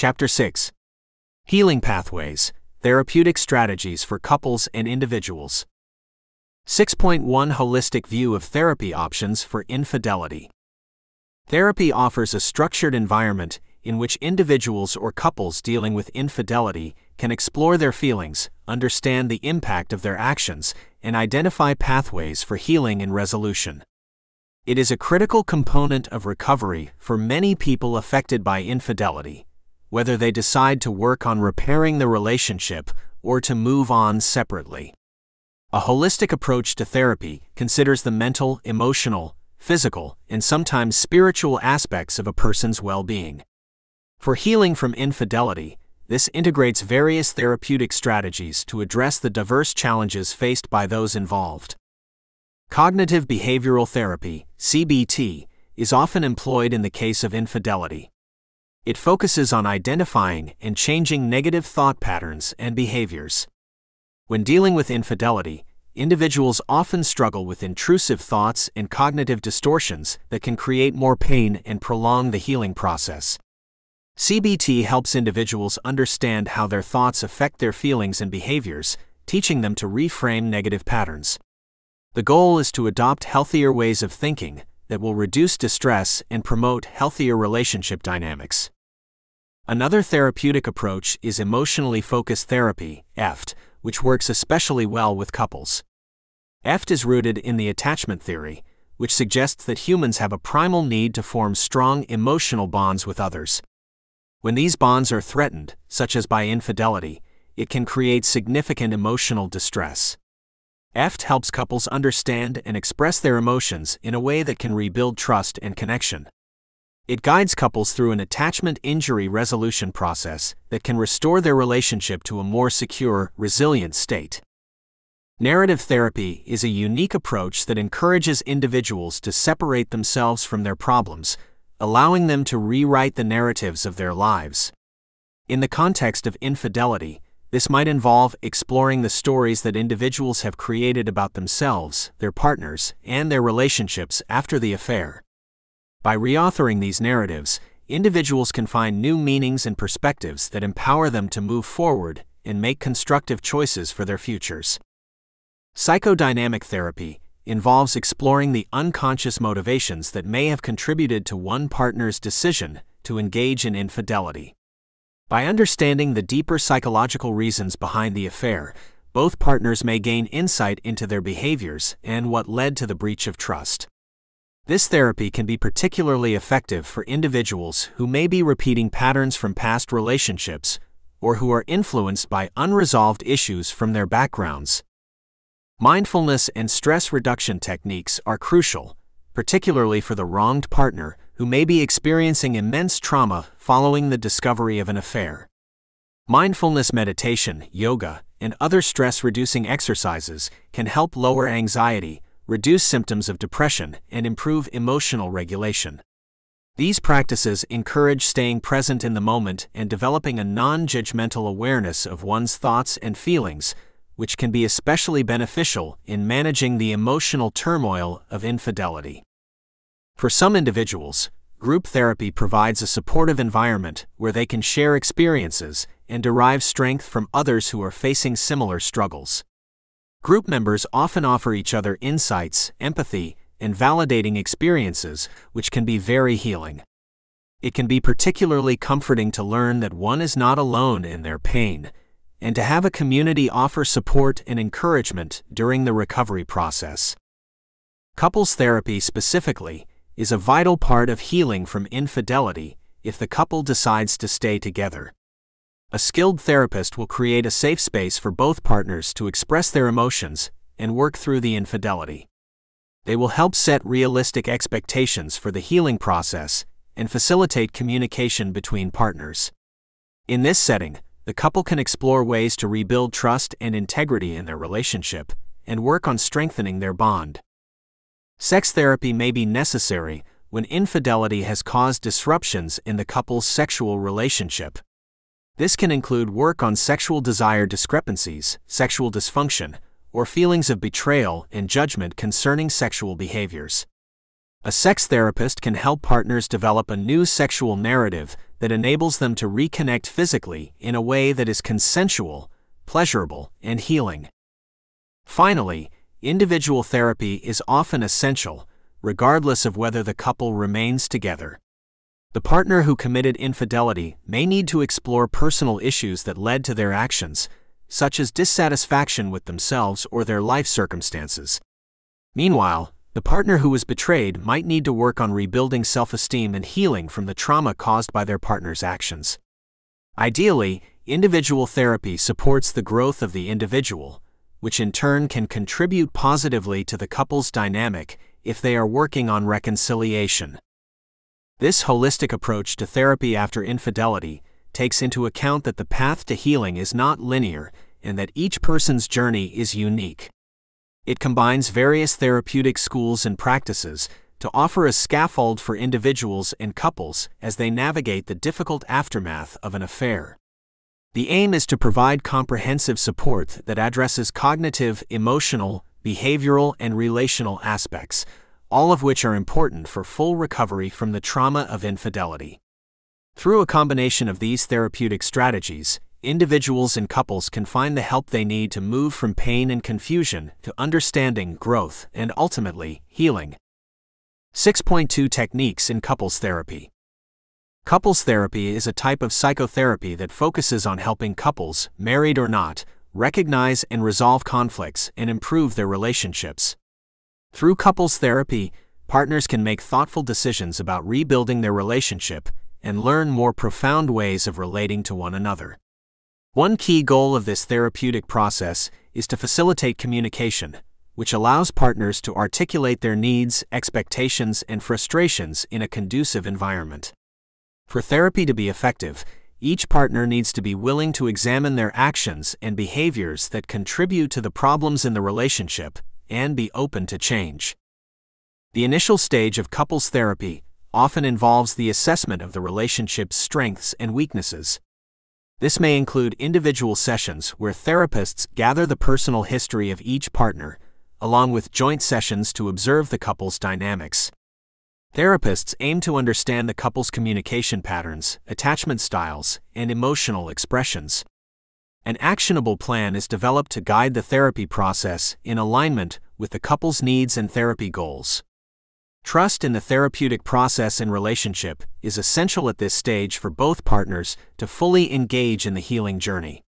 Chapter 6. Healing Pathways, Therapeutic Strategies for Couples and Individuals. 6.1 Holistic View of Therapy Options for Infidelity. Therapy offers a structured environment in which individuals or couples dealing with infidelity can explore their feelings, understand the impact of their actions, and identify pathways for healing and resolution. It is a critical component of recovery for many people affected by infidelity, whether they decide to work on repairing the relationship or to move on separately. A holistic approach to therapy considers the mental, emotional, physical, and sometimes spiritual aspects of a person's well-being. For healing from infidelity, this integrates various therapeutic strategies to address the diverse challenges faced by those involved. Cognitive behavioral therapy, CBT, is often employed in the case of infidelity. It focuses on identifying and changing negative thought patterns and behaviors. When dealing with infidelity, individuals often struggle with intrusive thoughts and cognitive distortions that can create more pain and prolong the healing process. CBT helps individuals understand how their thoughts affect their feelings and behaviors, teaching them to reframe negative patterns. The goal is to adopt healthier ways of thinking that will reduce distress and promote healthier relationship dynamics. Another therapeutic approach is emotionally focused therapy, EFT, which works especially well with couples. EFT is rooted in the attachment theory, which suggests that humans have a primal need to form strong emotional bonds with others. When these bonds are threatened, such as by infidelity, it can create significant emotional distress. EFT helps couples understand and express their emotions in a way that can rebuild trust and connection. It guides couples through an attachment injury resolution process that can restore their relationship to a more secure, resilient state. Narrative therapy is a unique approach that encourages individuals to separate themselves from their problems, allowing them to rewrite the narratives of their lives. In the context of infidelity, this might involve exploring the stories that individuals have created about themselves, their partners, and their relationships after the affair. By reauthoring these narratives, individuals can find new meanings and perspectives that empower them to move forward and make constructive choices for their futures. Psychodynamic therapy involves exploring the unconscious motivations that may have contributed to one partner's decision to engage in infidelity. By understanding the deeper psychological reasons behind the affair, both partners may gain insight into their behaviors and what led to the breach of trust. This therapy can be particularly effective for individuals who may be repeating patterns from past relationships or who are influenced by unresolved issues from their backgrounds. Mindfulness and stress reduction techniques are crucial, particularly for the wronged partner who may be experiencing immense trauma following the discovery of an affair. Mindfulness meditation, yoga, and other stress-reducing exercises can help lower anxiety, reduce symptoms of depression, and improve emotional regulation. These practices encourage staying present in the moment and developing a non-judgmental awareness of one's thoughts and feelings, which can be especially beneficial in managing the emotional turmoil of infidelity. For some individuals, group therapy provides a supportive environment where they can share experiences and derive strength from others who are facing similar struggles. Group members often offer each other insights, empathy, and validating experiences, which can be very healing. It can be particularly comforting to learn that one is not alone in their pain, and to have a community offer support and encouragement during the recovery process. Couples therapy specifically is a vital part of healing from infidelity if the couple decides to stay together. A skilled therapist will create a safe space for both partners to express their emotions and work through the infidelity. They will help set realistic expectations for the healing process and facilitate communication between partners. In this setting, the couple can explore ways to rebuild trust and integrity in their relationship and work on strengthening their bond. Sex therapy may be necessary when infidelity has caused disruptions in the couple's sexual relationship. This can include work on sexual desire discrepancies, sexual dysfunction, or feelings of betrayal and judgment concerning sexual behaviors. A sex therapist can help partners develop a new sexual narrative that enables them to reconnect physically in a way that is consensual, pleasurable, and healing. Finally, individual therapy is often essential, regardless of whether the couple remains together. The partner who committed infidelity may need to explore personal issues that led to their actions, such as dissatisfaction with themselves or their life circumstances. Meanwhile, the partner who was betrayed might need to work on rebuilding self-esteem and healing from the trauma caused by their partner's actions. Ideally, individual therapy supports the growth of the individual, which in turn can contribute positively to the couple's dynamic if they are working on reconciliation. This holistic approach to therapy after infidelity takes into account that the path to healing is not linear and that each person's journey is unique. It combines various therapeutic schools and practices to offer a scaffold for individuals and couples as they navigate the difficult aftermath of an affair. The aim is to provide comprehensive support that addresses cognitive, emotional, behavioral, and relational aspects, all of which are important for full recovery from the trauma of infidelity. Through a combination of these therapeutic strategies, individuals and couples can find the help they need to move from pain and confusion to understanding, growth, and ultimately, healing. 6.2 Techniques in Couples Therapy. Couples therapy is a type of psychotherapy that focuses on helping couples, married or not, recognize and resolve conflicts and improve their relationships. Through couples therapy, partners can make thoughtful decisions about rebuilding their relationship and learn more profound ways of relating to one another. One key goal of this therapeutic process is to facilitate communication, which allows partners to articulate their needs, expectations, and frustrations in a conducive environment. For therapy to be effective, each partner needs to be willing to examine their actions and behaviors that contribute to the problems in the relationship and be open to change. The initial stage of couples therapy often involves the assessment of the relationship's strengths and weaknesses. This may include individual sessions where therapists gather the personal history of each partner, along with joint sessions to observe the couple's dynamics. Therapists aim to understand the couple's communication patterns, attachment styles, and emotional expressions. An actionable plan is developed to guide the therapy process in alignment with the couple's needs and therapy goals. Trust in the therapeutic process and relationship is essential at this stage for both partners to fully engage in the healing journey.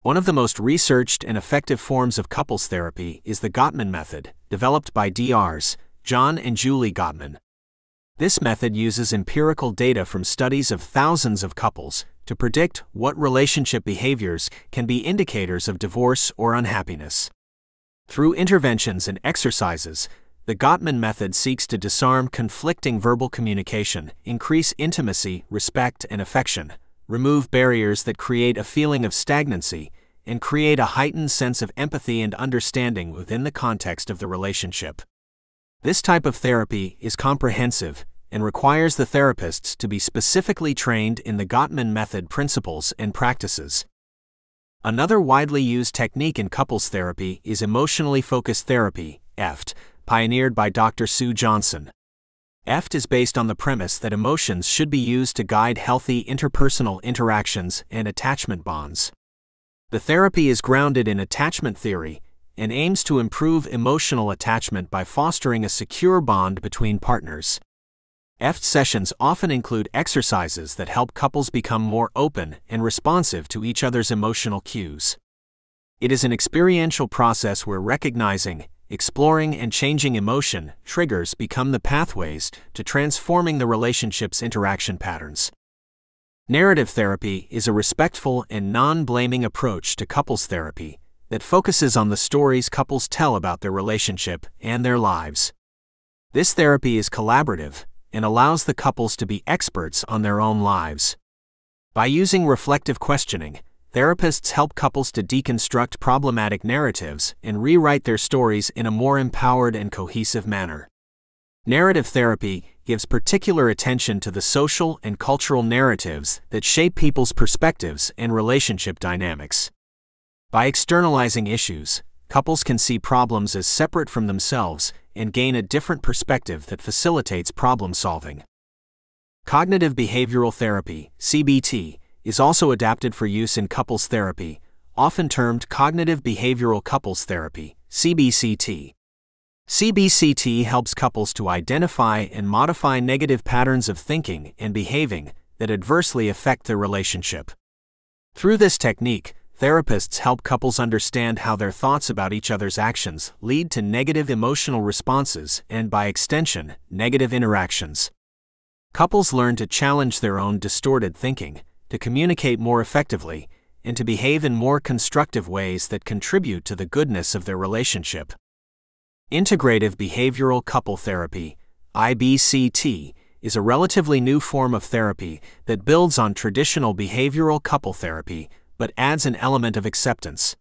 One of the most researched and effective forms of couples therapy is the Gottman method, developed by Drs. John and Julie Gottman. This method uses empirical data from studies of thousands of couples to predict what relationship behaviors can be indicators of divorce or unhappiness. Through interventions and exercises, the Gottman method seeks to disarm conflicting verbal communication, increase intimacy, respect, and affection, remove barriers that create a feeling of stagnancy, and create a heightened sense of empathy and understanding within the context of the relationship. This type of therapy is comprehensive and requires the therapists to be specifically trained in the Gottman method principles and practices. Another widely used technique in couples therapy is emotionally focused therapy, EFT, pioneered by Dr. Sue Johnson. EFT is based on the premise that emotions should be used to guide healthy interpersonal interactions and attachment bonds. The therapy is grounded in attachment theory and aims to improve emotional attachment by fostering a secure bond between partners. EFT sessions often include exercises that help couples become more open and responsive to each other's emotional cues. It is an experiential process where recognizing, exploring, and changing emotion triggers become the pathways to transforming the relationship's interaction patterns. Narrative therapy is a respectful and non-blaming approach to couples therapy that focuses on the stories couples tell about their relationship and their lives. This therapy is collaborative and allows the couples to be experts on their own lives. By using reflective questioning, therapists help couples to deconstruct problematic narratives and rewrite their stories in a more empowered and cohesive manner. Narrative therapy gives particular attention to the social and cultural narratives that shape people's perspectives and relationship dynamics. By externalizing issues, couples can see problems as separate from themselves and gain a different perspective that facilitates problem solving. Cognitive behavioral therapy, CBT, is also adapted for use in couples therapy, often termed cognitive behavioral couples therapy, CBCT. CBCT helps couples to identify and modify negative patterns of thinking and behaving that adversely affect their relationship. Through this technique, therapists help couples understand how their thoughts about each other's actions lead to negative emotional responses and, by extension, negative interactions. Couples learn to challenge their own distorted thinking, to communicate more effectively, and to behave in more constructive ways that contribute to the goodness of their relationship. Integrative behavioral couple therapy, IBCT, is a relatively new form of therapy that builds on traditional behavioral couple therapy, but adds an element of acceptance.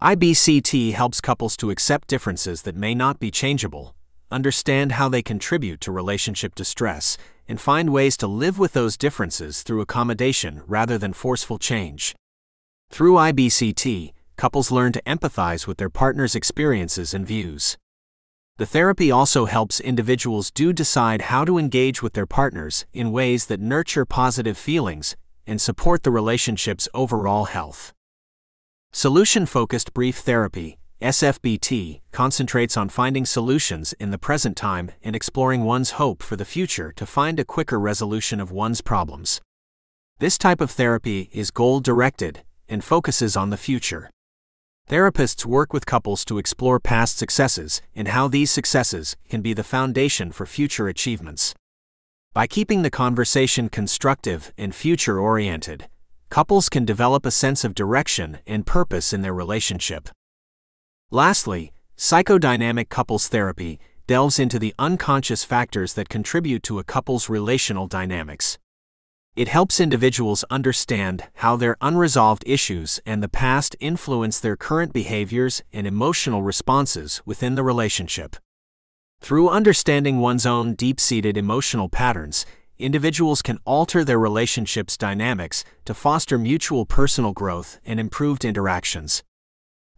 IBCT helps couples to accept differences that may not be changeable, understand how they contribute to relationship distress, and find ways to live with those differences through accommodation rather than forceful change. Through IBCT, couples learn to empathize with their partner's experiences and views. The therapy also helps individuals decide how to engage with their partners in ways that nurture positive feelings and support the relationship's overall health. Solution-focused brief therapy, SFBT, concentrates on finding solutions in the present time and exploring one's hope for the future to find a quicker resolution of one's problems. This type of therapy is goal-directed and focuses on the future. Therapists work with couples to explore past successes and how these successes can be the foundation for future achievements. By keeping the conversation constructive and future-oriented, couples can develop a sense of direction and purpose in their relationship. Lastly, psychodynamic couples therapy delves into the unconscious factors that contribute to a couple's relational dynamics. It helps individuals understand how their unresolved issues and the past influence their current behaviors and emotional responses within the relationship. Through understanding one's own deep-seated emotional patterns, individuals can alter their relationship's dynamics to foster mutual personal growth and improved interactions.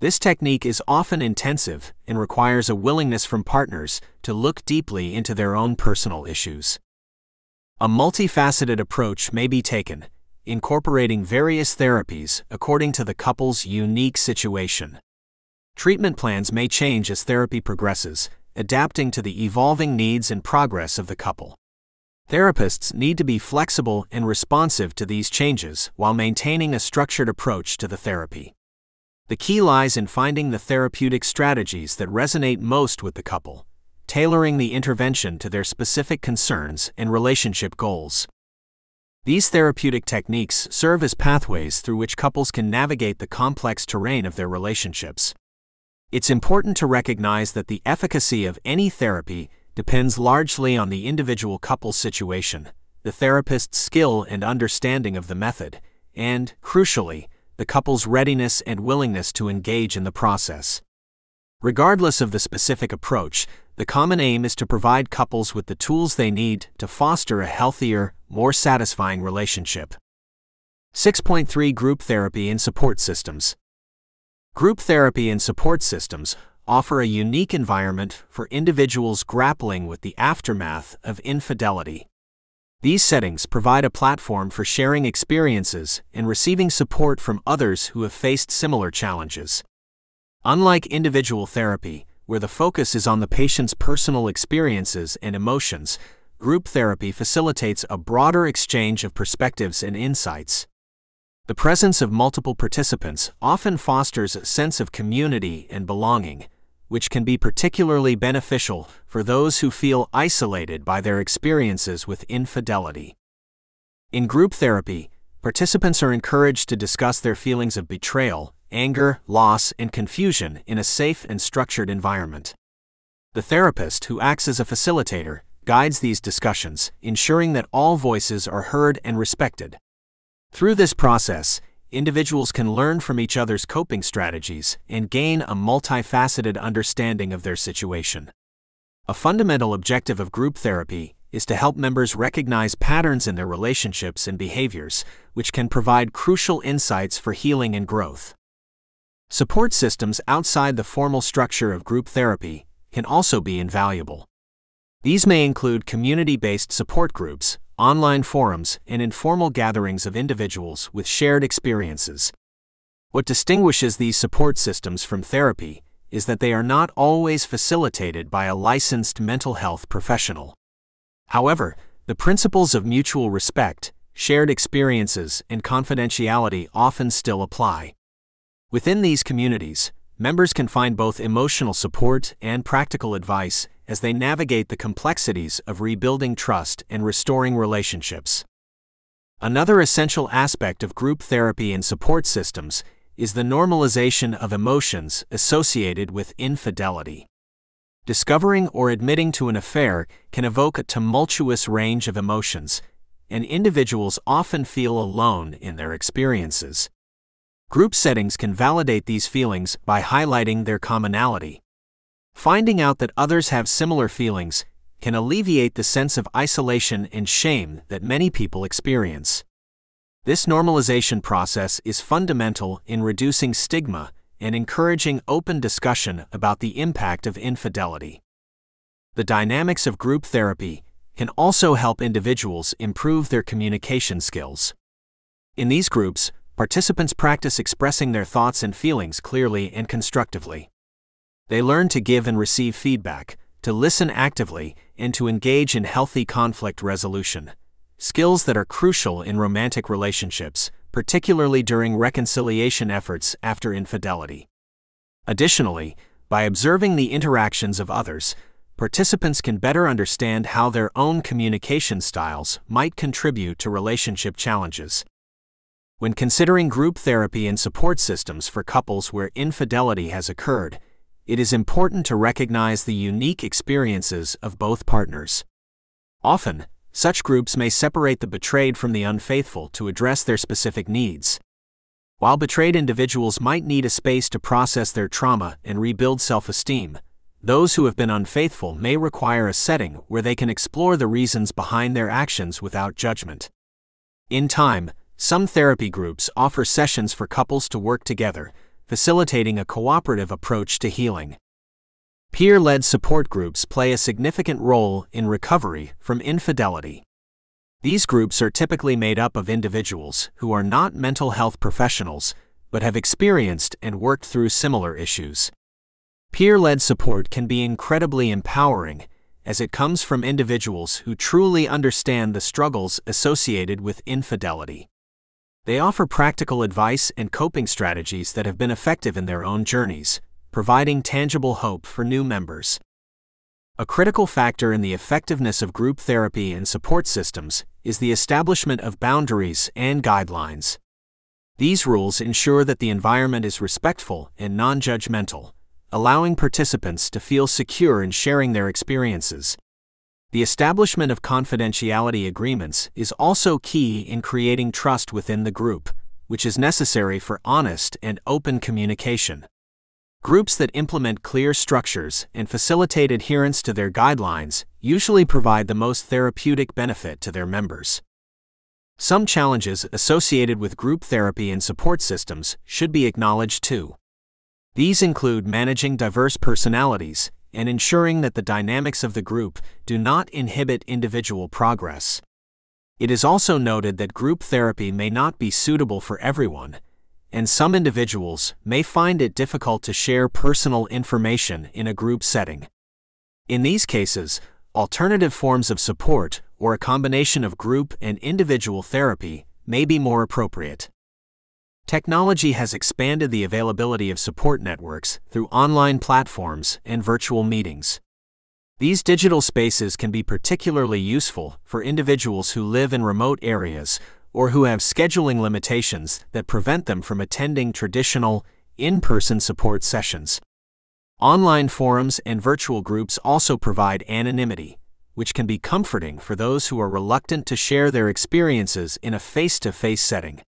This technique is often intensive and requires a willingness from partners to look deeply into their own personal issues. A multifaceted approach may be taken, incorporating various therapies according to the couple's unique situation. Treatment plans may change as therapy progresses, adapting to the evolving needs and progress of the couple. Therapists need to be flexible and responsive to these changes while maintaining a structured approach to the therapy. The key lies in finding the therapeutic strategies that resonate most with the couple, tailoring the intervention to their specific concerns and relationship goals. These therapeutic techniques serve as pathways through which couples can navigate the complex terrain of their relationships. It's important to recognize that the efficacy of any therapy depends largely on the individual couple's situation, the therapist's skill and understanding of the method, and, crucially, the couple's readiness and willingness to engage in the process. Regardless of the specific approach, the common aim is to provide couples with the tools they need to foster a healthier, more satisfying relationship. 6.3 Group therapy and support systems. Group therapy and support systems offer a unique environment for individuals grappling with the aftermath of infidelity. These settings provide a platform for sharing experiences and receiving support from others who have faced similar challenges. Unlike individual therapy, where the focus is on the patient's personal experiences and emotions, group therapy facilitates a broader exchange of perspectives and insights. The presence of multiple participants often fosters a sense of community and belonging, which can be particularly beneficial for those who feel isolated by their experiences with infidelity. In group therapy, participants are encouraged to discuss their feelings of betrayal, anger, loss, and confusion in a safe and structured environment. The therapist, who acts as a facilitator, guides these discussions, ensuring that all voices are heard and respected. Through this process, individuals can learn from each other's coping strategies and gain a multifaceted understanding of their situation. A fundamental objective of group therapy is to help members recognize patterns in their relationships and behaviors, which can provide crucial insights for healing and growth. Support systems outside the formal structure of group therapy can also be invaluable. These may include community-based support groups, online forums, and informal gatherings of individuals with shared experiences. What distinguishes these support systems from therapy is that they are not always facilitated by a licensed mental health professional. However, the principles of mutual respect, shared experiences, and confidentiality often still apply. Within these communities, members can find both emotional support and practical advice as they navigate the complexities of rebuilding trust and restoring relationships. Another essential aspect of group therapy and support systems is the normalization of emotions associated with infidelity. Discovering or admitting to an affair can evoke a tumultuous range of emotions, and individuals often feel alone in their experiences. Group settings can validate these feelings by highlighting their commonality. Finding out that others have similar feelings can alleviate the sense of isolation and shame that many people experience. This normalization process is fundamental in reducing stigma and encouraging open discussion about the impact of infidelity. The dynamics of group therapy can also help individuals improve their communication skills. In these groups, participants practice expressing their thoughts and feelings clearly and constructively. They learn to give and receive feedback, to listen actively, and to engage in healthy conflict resolution, skills that are crucial in romantic relationships, particularly during reconciliation efforts after infidelity. Additionally, by observing the interactions of others, participants can better understand how their own communication styles might contribute to relationship challenges. When considering group therapy and support systems for couples where infidelity has occurred, it is important to recognize the unique experiences of both partners. Often, such groups may separate the betrayed from the unfaithful to address their specific needs. While betrayed individuals might need a space to process their trauma and rebuild self-esteem, those who have been unfaithful may require a setting where they can explore the reasons behind their actions without judgment. In time, some therapy groups offer sessions for couples to work together, facilitating a cooperative approach to healing. Peer-led support groups play a significant role in recovery from infidelity. These groups are typically made up of individuals who are not mental health professionals, but have experienced and worked through similar issues. Peer-led support can be incredibly empowering, as it comes from individuals who truly understand the struggles associated with infidelity. They offer practical advice and coping strategies that have been effective in their own journeys, providing tangible hope for new members. A critical factor in the effectiveness of group therapy and support systems is the establishment of boundaries and guidelines. These rules ensure that the environment is respectful and non-judgmental, allowing participants to feel secure in sharing their experiences. The establishment of confidentiality agreements is also key in creating trust within the group, which is necessary for honest and open communication. Groups that implement clear structures and facilitate adherence to their guidelines usually provide the most therapeutic benefit to their members. Some challenges associated with group therapy and support systems should be acknowledged too. These include managing diverse personalities and ensuring that the dynamics of the group do not inhibit individual progress. It is also noted that group therapy may not be suitable for everyone, and some individuals may find it difficult to share personal information in a group setting. In these cases, alternative forms of support or a combination of group and individual therapy may be more appropriate. Technology has expanded the availability of support networks through online platforms and virtual meetings. These digital spaces can be particularly useful for individuals who live in remote areas or who have scheduling limitations that prevent them from attending traditional, in-person support sessions. Online forums and virtual groups also provide anonymity, which can be comforting for those who are reluctant to share their experiences in a face-to-face setting.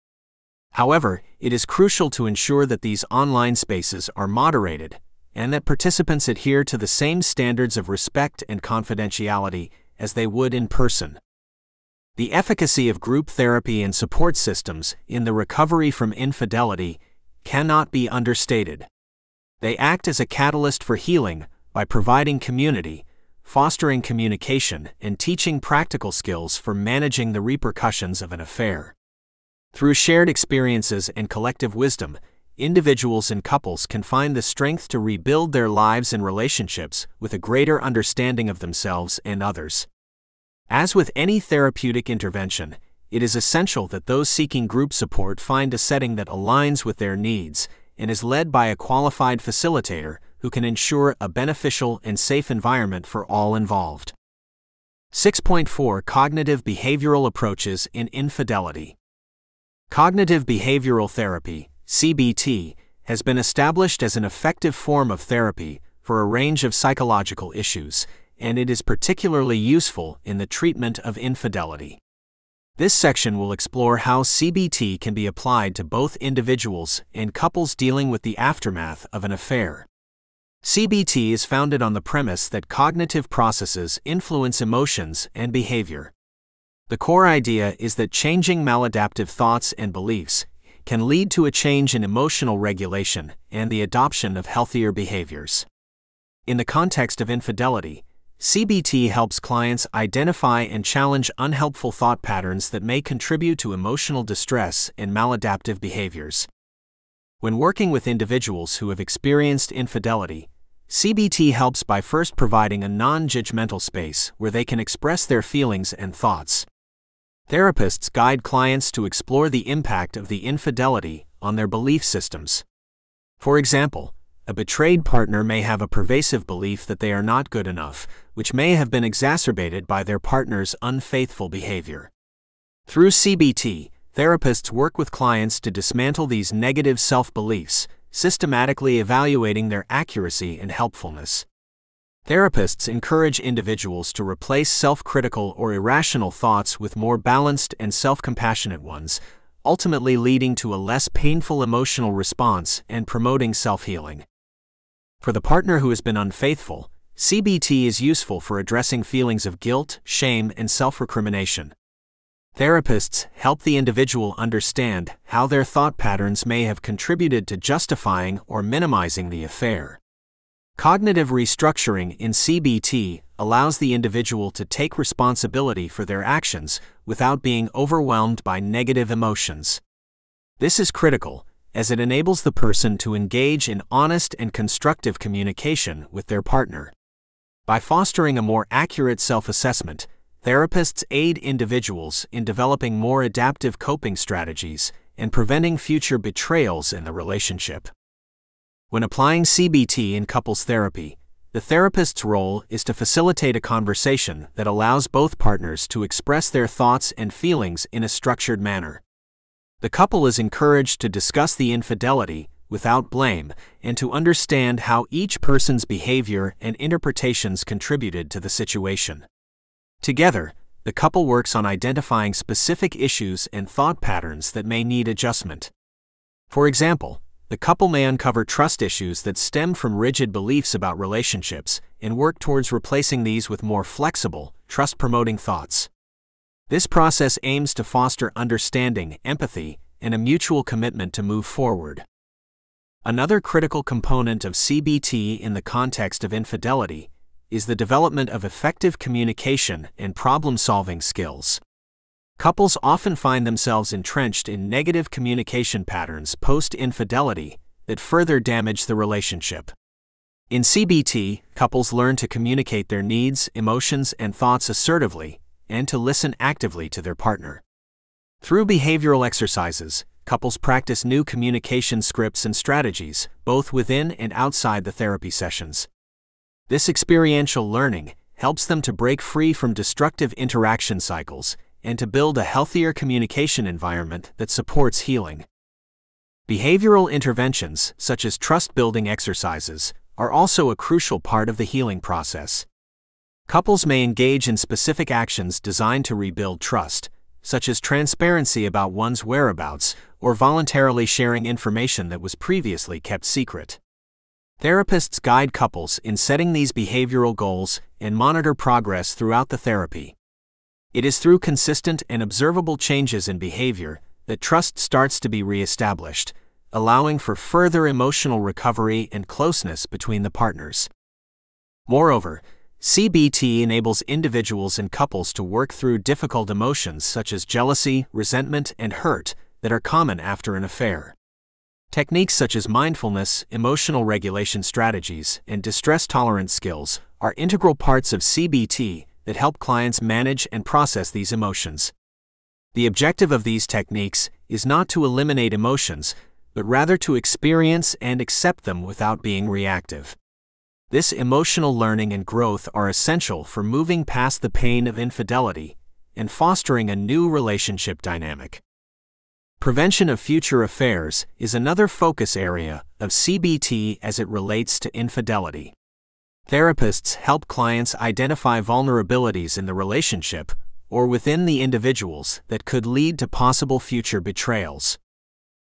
However, it is crucial to ensure that these online spaces are moderated and that participants adhere to the same standards of respect and confidentiality as they would in person. The efficacy of group therapy and support systems in the recovery from infidelity cannot be understated. They act as a catalyst for healing by providing community, fostering communication, and teaching practical skills for managing the repercussions of an affair. Through shared experiences and collective wisdom, individuals and couples can find the strength to rebuild their lives and relationships with a greater understanding of themselves and others. As with any therapeutic intervention, it is essential that those seeking group support find a setting that aligns with their needs and is led by a qualified facilitator who can ensure a beneficial and safe environment for all involved. 6.4 Cognitive Behavioral Approaches in Infidelity. Cognitive Behavioral Therapy, CBT, has been established as an effective form of therapy for a range of psychological issues, and it is particularly useful in the treatment of infidelity. This section will explore how CBT can be applied to both individuals and couples dealing with the aftermath of an affair. CBT is founded on the premise that cognitive processes influence emotions and behavior. The core idea is that changing maladaptive thoughts and beliefs can lead to a change in emotional regulation and the adoption of healthier behaviors. In the context of infidelity, CBT helps clients identify and challenge unhelpful thought patterns that may contribute to emotional distress and maladaptive behaviors. When working with individuals who have experienced infidelity, CBT helps by first providing a non-judgmental space where they can express their feelings and thoughts. Therapists guide clients to explore the impact of the infidelity on their belief systems. For example, a betrayed partner may have a pervasive belief that they are not good enough, which may have been exacerbated by their partner's unfaithful behavior. Through CBT, therapists work with clients to dismantle these negative self-beliefs, systematically evaluating their accuracy and helpfulness. Therapists encourage individuals to replace self-critical or irrational thoughts with more balanced and self-compassionate ones, ultimately leading to a less painful emotional response and promoting self-healing. For the partner who has been unfaithful, CBT is useful for addressing feelings of guilt, shame, and self-recrimination. Therapists help the individual understand how their thought patterns may have contributed to justifying or minimizing the affair. Cognitive restructuring in CBT allows the individual to take responsibility for their actions without being overwhelmed by negative emotions. This is critical, as it enables the person to engage in honest and constructive communication with their partner. By fostering a more accurate self-assessment, therapists aid individuals in developing more adaptive coping strategies and preventing future betrayals in the relationship. When applying CBT in couples therapy, the therapist's role is to facilitate a conversation that allows both partners to express their thoughts and feelings in a structured manner. The couple is encouraged to discuss the infidelity without blame and to understand how each person's behavior and interpretations contributed to the situation. Together, the couple works on identifying specific issues and thought patterns that may need adjustment. For example, the couple may uncover trust issues that stem from rigid beliefs about relationships and work towards replacing these with more flexible, trust-promoting thoughts. This process aims to foster understanding, empathy, and a mutual commitment to move forward. Another critical component of CBT in the context of infidelity is the development of effective communication and problem-solving skills. Couples often find themselves entrenched in negative communication patterns post-infidelity that further damage the relationship. In CBT, couples learn to communicate their needs, emotions, and thoughts assertively, and to listen actively to their partner. Through behavioral exercises, couples practice new communication scripts and strategies, both within and outside the therapy sessions. This experiential learning helps them to break free from destructive interaction cycles and to build a healthier communication environment that supports healing. Behavioral interventions, such as trust-building exercises, are also a crucial part of the healing process. Couples may engage in specific actions designed to rebuild trust, such as transparency about one's whereabouts or voluntarily sharing information that was previously kept secret. Therapists guide couples in setting these behavioral goals and monitor progress throughout the therapy. It is through consistent and observable changes in behavior that trust starts to be reestablished, allowing for further emotional recovery and closeness between the partners. Moreover, CBT enables individuals and couples to work through difficult emotions such as jealousy, resentment, and hurt that are common after an affair. Techniques such as mindfulness, emotional regulation strategies, and distress tolerance skills are integral parts of CBT that help clients manage and process these emotions. The objective of these techniques is not to eliminate emotions, but rather to experience and accept them without being reactive. This emotional learning and growth are essential for moving past the pain of infidelity and fostering a new relationship dynamic. Prevention of future affairs is another focus area of CBT as it relates to infidelity. Therapists help clients identify vulnerabilities in the relationship or within the individuals that could lead to possible future betrayals.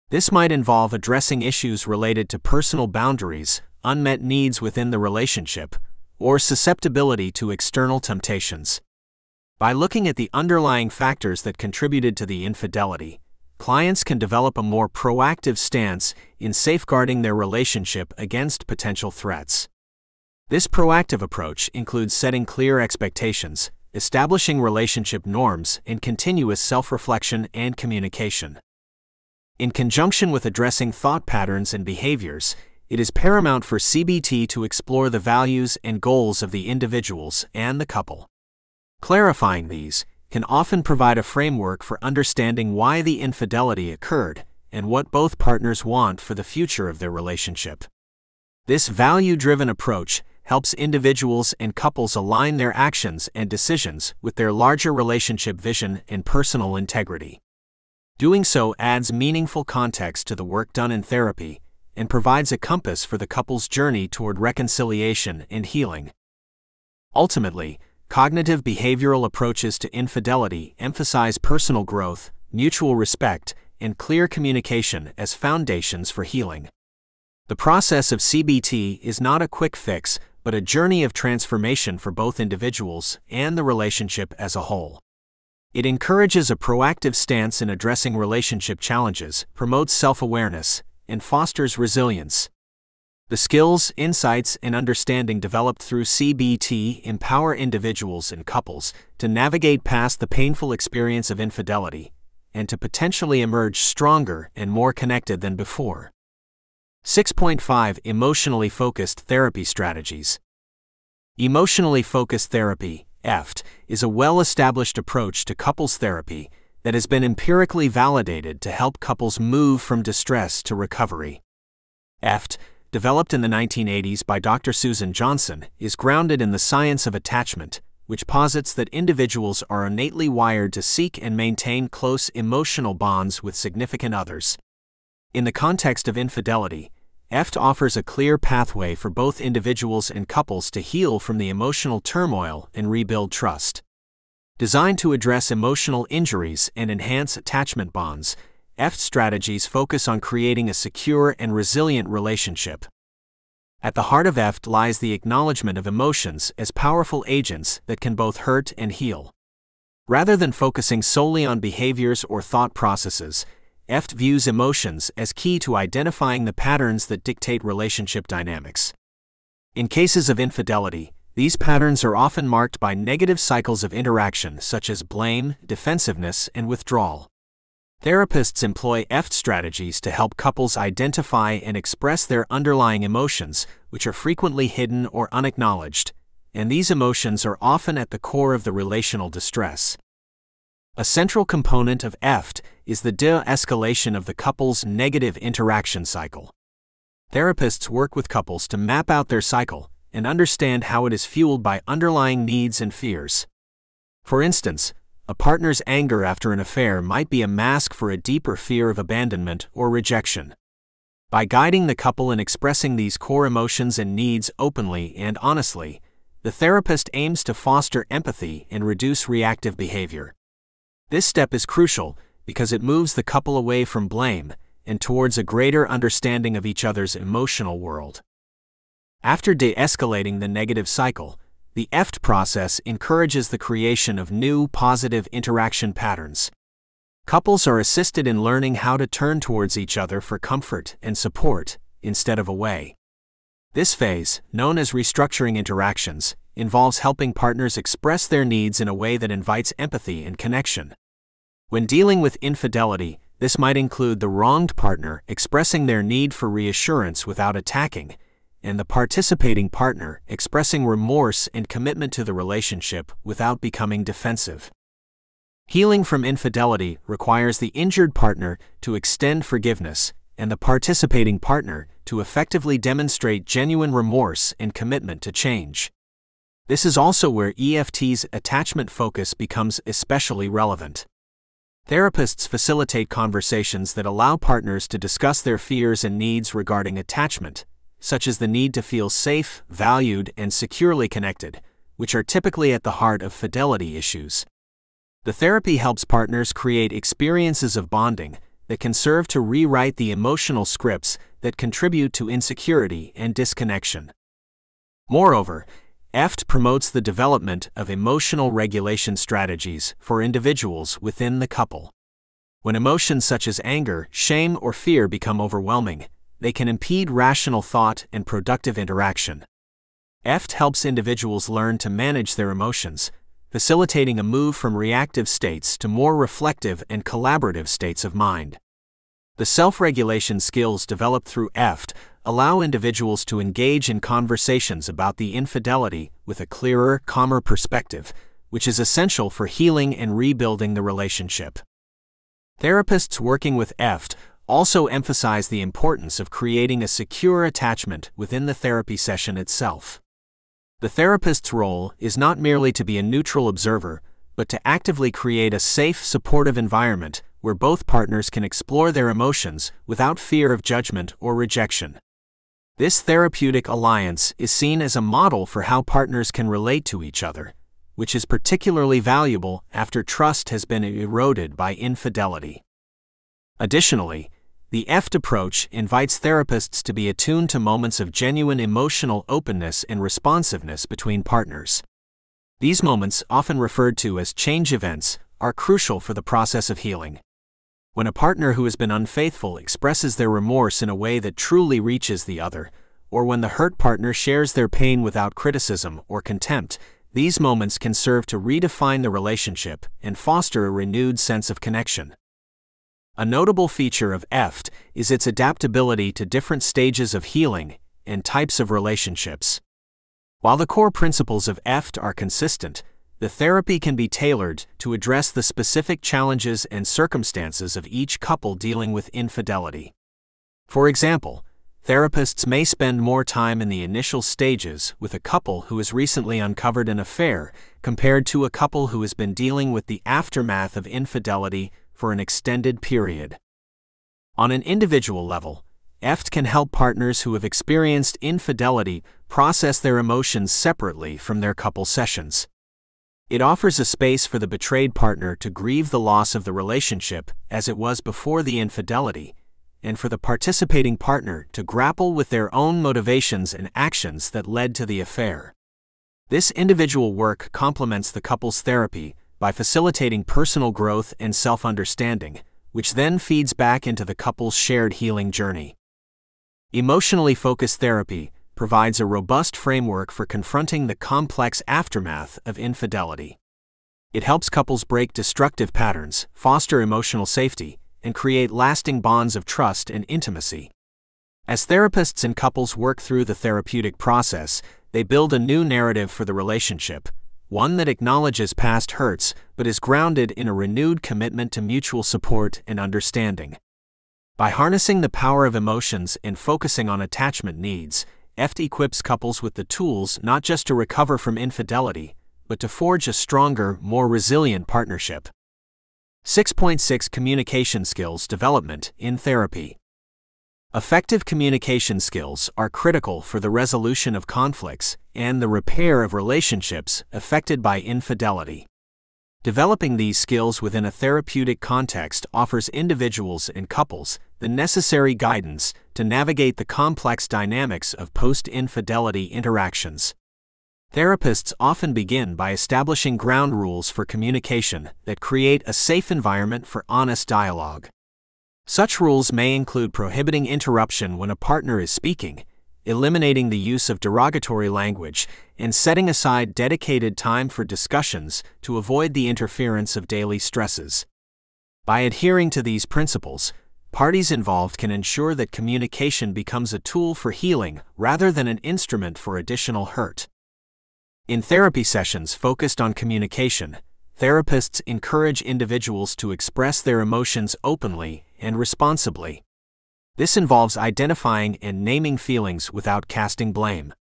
This might involve addressing issues related to personal boundaries, unmet needs within the relationship, or susceptibility to external temptations. By looking at the underlying factors that contributed to the infidelity, clients can develop a more proactive stance in safeguarding their relationship against potential threats. This proactive approach includes setting clear expectations, establishing relationship norms, and continuous self-reflection and communication. In conjunction with addressing thought patterns and behaviors, it is paramount for CBT to explore the values and goals of the individuals and the couple. Clarifying these can often provide a framework for understanding why the infidelity occurred and what both partners want for the future of their relationship. This value-driven approach helps individuals and couples align their actions and decisions with their larger relationship vision and personal integrity. Doing so adds meaningful context to the work done in therapy and provides a compass for the couple's journey toward reconciliation and healing. Ultimately, cognitive behavioral approaches to infidelity emphasize personal growth, mutual respect, and clear communication as foundations for healing. The process of CBT is not a quick fix, but a journey of transformation for both individuals and the relationship as a whole. It encourages a proactive stance in addressing relationship challenges, promotes self-awareness, and fosters resilience. The skills, insights, and understanding developed through CBT empower individuals and couples to navigate past the painful experience of infidelity and to potentially emerge stronger and more connected than before. 6.5 Emotionally Focused Therapy Strategies. Emotionally focused therapy, EFT, is a well-established approach to couples therapy that has been empirically validated to help couples move from distress to recovery. EFT, developed in the 1980s by Dr. Susan Johnson, is grounded in the science of attachment, which posits that individuals are innately wired to seek and maintain close emotional bonds with significant others. In the context of infidelity, EFT offers a clear pathway for both individuals and couples to heal from the emotional turmoil and rebuild trust. Designed to address emotional injuries and enhance attachment bonds, EFT strategies focus on creating a secure and resilient relationship. At the heart of EFT lies the acknowledgement of emotions as powerful agents that can both hurt and heal. Rather than focusing solely on behaviors or thought processes, EFT views emotions as key to identifying the patterns that dictate relationship dynamics. In cases of infidelity, these patterns are often marked by negative cycles of interaction such as blame, defensiveness, and withdrawal. Therapists employ EFT strategies to help couples identify and express their underlying emotions, which are frequently hidden or unacknowledged, and these emotions are often at the core of the relational distress. A central component of EFT is the de-escalation of the couple's negative interaction cycle. Therapists work with couples to map out their cycle and understand how it is fueled by underlying needs and fears. For instance, a partner's anger after an affair might be a mask for a deeper fear of abandonment or rejection. By guiding the couple in expressing these core emotions and needs openly and honestly, the therapist aims to foster empathy and reduce reactive behavior. This step is crucial because it moves the couple away from blame and towards a greater understanding of each other's emotional world. After de-escalating the negative cycle, the EFT process encourages the creation of new positive interaction patterns. Couples are assisted in learning how to turn towards each other for comfort and support instead of away. This phase, known as restructuring interactions, involves helping partners express their needs in a way that invites empathy and connection. When dealing with infidelity, this might include the wronged partner expressing their need for reassurance without attacking, and the participating partner expressing remorse and commitment to the relationship without becoming defensive. Healing from infidelity requires the injured partner to extend forgiveness and the participating partner to effectively demonstrate genuine remorse and commitment to change. This is also where EFT's attachment focus becomes especially relevant. Therapists facilitate conversations that allow partners to discuss their fears and needs regarding attachment, such as the need to feel safe, valued, and securely connected, which are typically at the heart of fidelity issues. The therapy helps partners create experiences of bonding that can serve to rewrite the emotional scripts that contribute to insecurity and disconnection. Moreover, EFT promotes the development of emotional regulation strategies for individuals within the couple. When emotions such as anger, shame, or fear become overwhelming, they can impede rational thought and productive interaction. EFT helps individuals learn to manage their emotions, facilitating a move from reactive states to more reflective and collaborative states of mind. The self-regulation skills developed through EFT allow individuals to engage in conversations about the infidelity with a clearer, calmer perspective, which is essential for healing and rebuilding the relationship. Therapists working with EFT also emphasize the importance of creating a secure attachment within the therapy session itself. The therapist's role is not merely to be a neutral observer, but to actively create a safe, supportive environment where both partners can explore their emotions without fear of judgment or rejection. This therapeutic alliance is seen as a model for how partners can relate to each other, which is particularly valuable after trust has been eroded by infidelity. Additionally, the EFT approach invites therapists to be attuned to moments of genuine emotional openness and responsiveness between partners. These moments, often referred to as change events, are crucial for the process of healing. When a partner who has been unfaithful expresses their remorse in a way that truly reaches the other, or when the hurt partner shares their pain without criticism or contempt, these moments can serve to redefine the relationship and foster a renewed sense of connection. A notable feature of EFT is its adaptability to different stages of healing and types of relationships. While the core principles of EFT are consistent, the therapy can be tailored to address the specific challenges and circumstances of each couple dealing with infidelity. For example, therapists may spend more time in the initial stages with a couple who has recently uncovered an affair compared to a couple who has been dealing with the aftermath of infidelity for an extended period. On an individual level, EFT can help partners who have experienced infidelity process their emotions separately from their couple sessions. It offers a space for the betrayed partner to grieve the loss of the relationship as it was before the infidelity, and for the participating partner to grapple with their own motivations and actions that led to the affair. This individual work complements the couple's therapy by facilitating personal growth and self-understanding, which then feeds back into the couple's shared healing journey. Emotionally focused therapy provides a robust framework for confronting the complex aftermath of infidelity. It helps couples break destructive patterns, foster emotional safety, and create lasting bonds of trust and intimacy. As therapists and couples work through the therapeutic process, they build a new narrative for the relationship, one that acknowledges past hurts but is grounded in a renewed commitment to mutual support and understanding. By harnessing the power of emotions and focusing on attachment needs, EFT equips couples with the tools not just to recover from infidelity, but to forge a stronger, more resilient partnership. 6.6 Communication Skills Development in Therapy. Effective communication skills are critical for the resolution of conflicts and the repair of relationships affected by infidelity. Developing these skills within a therapeutic context offers individuals and couples the necessary guidance to navigate the complex dynamics of post-infidelity interactions. Therapists often begin by establishing ground rules for communication that create a safe environment for honest dialogue. Such rules may include prohibiting interruption when a partner is speaking, eliminating the use of derogatory language, and setting aside dedicated time for discussions to avoid the interference of daily stresses. By adhering to these principles, parties involved can ensure that communication becomes a tool for healing rather than an instrument for additional hurt. In therapy sessions focused on communication, therapists encourage individuals to express their emotions openly and responsibly. This involves identifying and naming feelings without casting blame.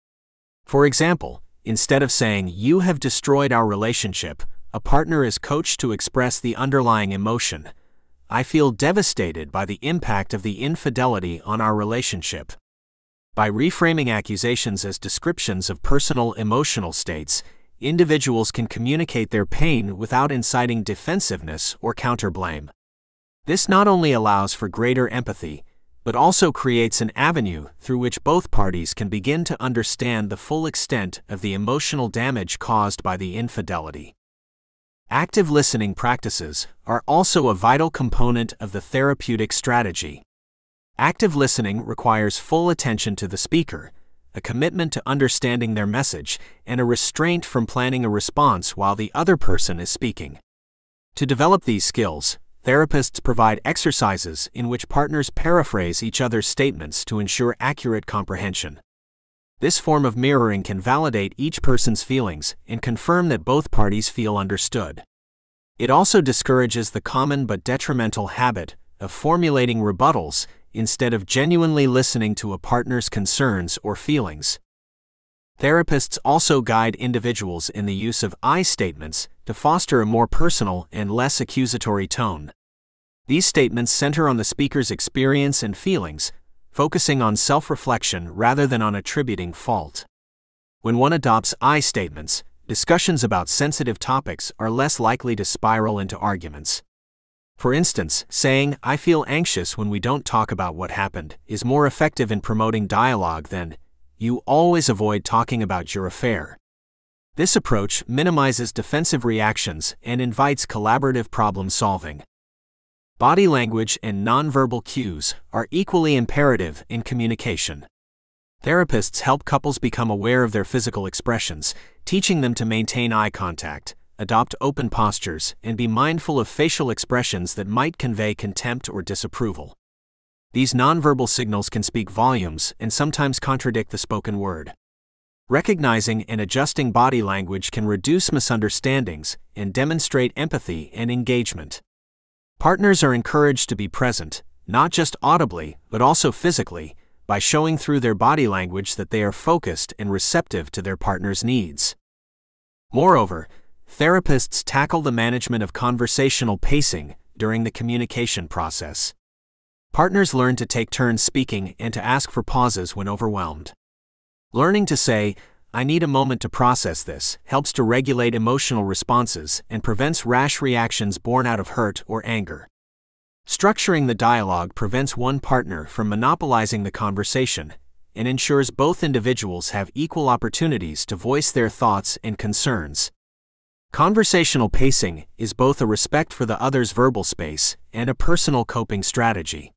For example, instead of saying, "You have destroyed our relationship," a partner is coached to express the underlying emotion. "I feel devastated by the impact of the infidelity on our relationship." By reframing accusations as descriptions of personal emotional states, individuals can communicate their pain without inciting defensiveness or counterblame. This not only allows for greater empathy, but also creates an avenue through which both parties can begin to understand the full extent of the emotional damage caused by the infidelity. Active listening practices are also a vital component of the therapeutic strategy. Active listening requires full attention to the speaker, a commitment to understanding their message, and a restraint from planning a response while the other person is speaking. To develop these skills, therapists provide exercises in which partners paraphrase each other's statements to ensure accurate comprehension. This form of mirroring can validate each person's feelings and confirm that both parties feel understood. It also discourages the common but detrimental habit of formulating rebuttals instead of genuinely listening to a partner's concerns or feelings. Therapists also guide individuals in the use of I statements to foster a more personal and less accusatory tone. These statements center on the speaker's experience and feelings, focusing on self-reflection rather than on attributing fault. When one adopts I statements, discussions about sensitive topics are less likely to spiral into arguments. For instance, saying, "I feel anxious when we don't talk about what happened," is more effective in promoting dialogue than, "You always avoid talking about your affair." This approach minimizes defensive reactions and invites collaborative problem-solving. Body language and nonverbal cues are equally imperative in communication. Therapists help couples become aware of their physical expressions, teaching them to maintain eye contact, adopt open postures, and be mindful of facial expressions that might convey contempt or disapproval. These nonverbal signals can speak volumes and sometimes contradict the spoken word. Recognizing and adjusting body language can reduce misunderstandings and demonstrate empathy and engagement. Partners are encouraged to be present, not just audibly, but also physically, by showing through their body language that they are focused and receptive to their partner's needs. Moreover, therapists tackle the management of conversational pacing during the communication process. Partners learn to take turns speaking and to ask for pauses when overwhelmed. Learning to say, "I need a moment to process this," helps to regulate emotional responses and prevents rash reactions born out of hurt or anger. Structuring the dialogue prevents one partner from monopolizing the conversation and ensures both individuals have equal opportunities to voice their thoughts and concerns. Conversational pacing is both a respect for the other's verbal space and a personal coping strategy.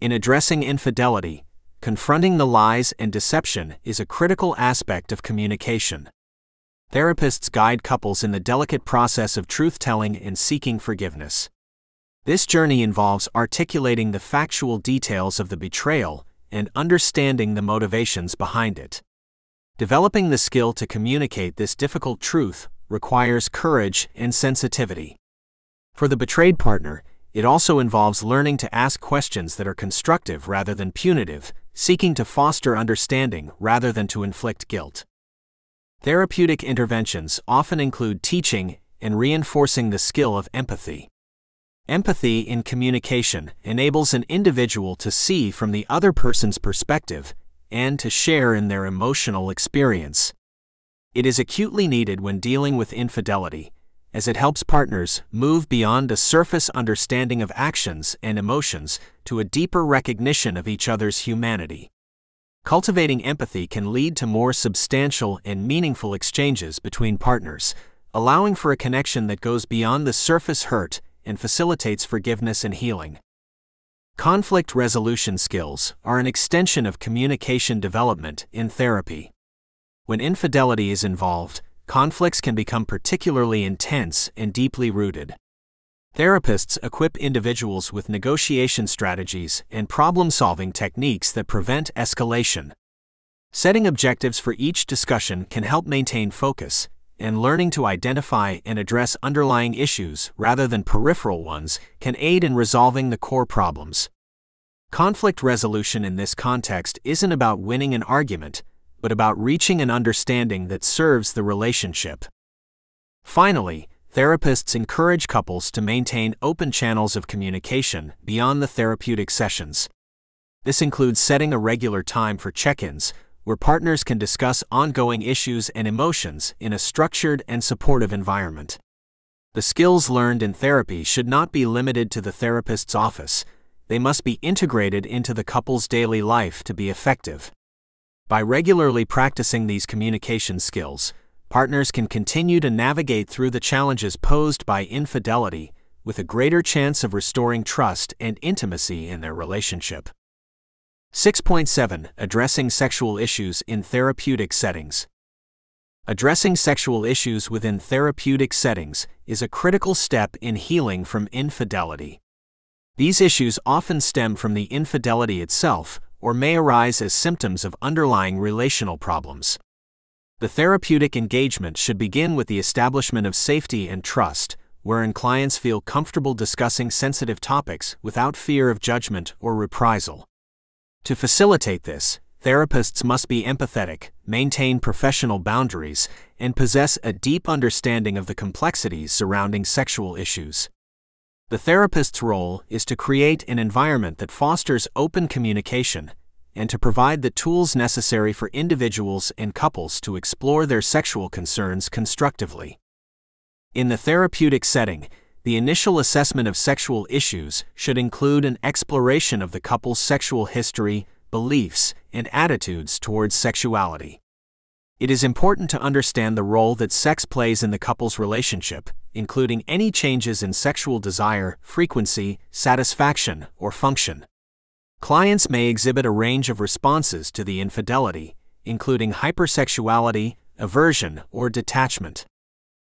In addressing infidelity, confronting the lies and deception is a critical aspect of communication. Therapists guide couples in the delicate process of truth-telling and seeking forgiveness. This journey involves articulating the factual details of the betrayal and understanding the motivations behind it. Developing the skill to communicate this difficult truth requires courage and sensitivity. For the betrayed partner, it also involves learning to ask questions that are constructive rather than punitive, seeking to foster understanding rather than to inflict guilt. Therapeutic interventions often include teaching and reinforcing the skill of empathy. Empathy in communication enables an individual to see from the other person's perspective and to share in their emotional experience. It is acutely needed when dealing with infidelity, as it helps partners move beyond a surface understanding of actions and emotions to a deeper recognition of each other's humanity. Cultivating empathy can lead to more substantial and meaningful exchanges between partners, allowing for a connection that goes beyond the surface hurt and facilitates forgiveness and healing. Conflict resolution skills are an extension of communication development in therapy. When infidelity is involved, conflicts can become particularly intense and deeply rooted. Therapists equip individuals with negotiation strategies and problem-solving techniques that prevent escalation. Setting objectives for each discussion can help maintain focus, and learning to identify and address underlying issues rather than peripheral ones can aid in resolving the core problems. Conflict resolution in this context isn't about winning an argument, but about reaching an understanding that serves the relationship. Finally, therapists encourage couples to maintain open channels of communication beyond the therapeutic sessions. This includes setting a regular time for check-ins, where partners can discuss ongoing issues and emotions in a structured and supportive environment. The skills learned in therapy should not be limited to the therapist's office. They must be integrated into the couple's daily life to be effective. By regularly practicing these communication skills, partners can continue to navigate through the challenges posed by infidelity with a greater chance of restoring trust and intimacy in their relationship. 6.7. Addressing sexual issues in therapeutic settings. Addressing sexual issues within therapeutic settings is a critical step in healing from infidelity. These issues often stem from the infidelity itself or may arise as symptoms of underlying relational problems. The therapeutic engagement should begin with the establishment of safety and trust, wherein clients feel comfortable discussing sensitive topics without fear of judgment or reprisal. To facilitate this, therapists must be empathetic, maintain professional boundaries, and possess a deep understanding of the complexities surrounding sexual issues. The therapist's role is to create an environment that fosters open communication, and to provide the tools necessary for individuals and couples to explore their sexual concerns constructively. In the therapeutic setting, the initial assessment of sexual issues should include an exploration of the couple's sexual history, beliefs, and attitudes towards sexuality. It is important to understand the role that sex plays in the couple's relationship, including any changes in sexual desire, frequency, satisfaction, or function. Clients may exhibit a range of responses to the infidelity, including hypersexuality, aversion, or detachment.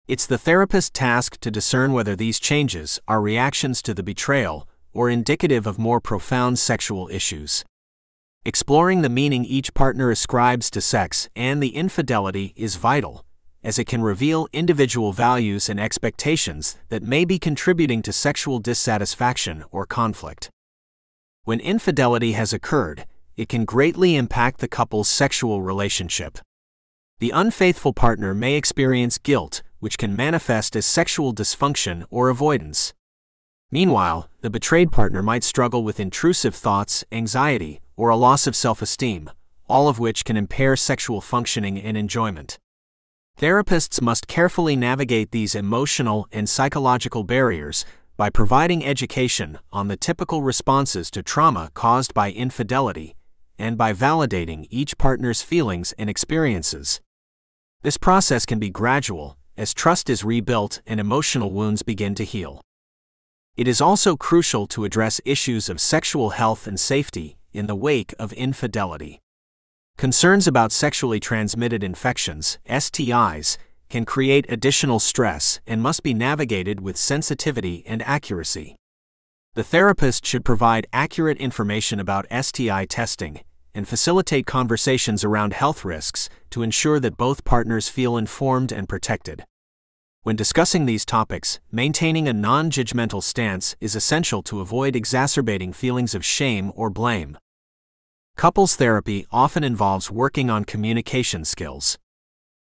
It's the therapist's task to discern whether these changes are reactions to the betrayal or indicative of more profound sexual issues. Exploring the meaning each partner ascribes to sex and the infidelity is vital, as it can reveal individual values and expectations that may be contributing to sexual dissatisfaction or conflict. When infidelity has occurred, it can greatly impact the couple's sexual relationship. The unfaithful partner may experience guilt, which can manifest as sexual dysfunction or avoidance. Meanwhile, the betrayed partner might struggle with intrusive thoughts, anxiety, or a loss of self-esteem, all of which can impair sexual functioning and enjoyment. Therapists must carefully navigate these emotional and psychological barriers by providing education on the typical responses to trauma caused by infidelity, and by validating each partner's feelings and experiences. This process can be gradual, as trust is rebuilt and emotional wounds begin to heal. It is also crucial to address issues of sexual health and safety in the wake of infidelity. Concerns about sexually transmitted infections, STIs, can create additional stress and must be navigated with sensitivity and accuracy. The therapist should provide accurate information about STI testing and facilitate conversations around health risks to ensure that both partners feel informed and protected. When discussing these topics, maintaining a non-judgmental stance is essential to avoid exacerbating feelings of shame or blame. Couples therapy often involves working on communication skills.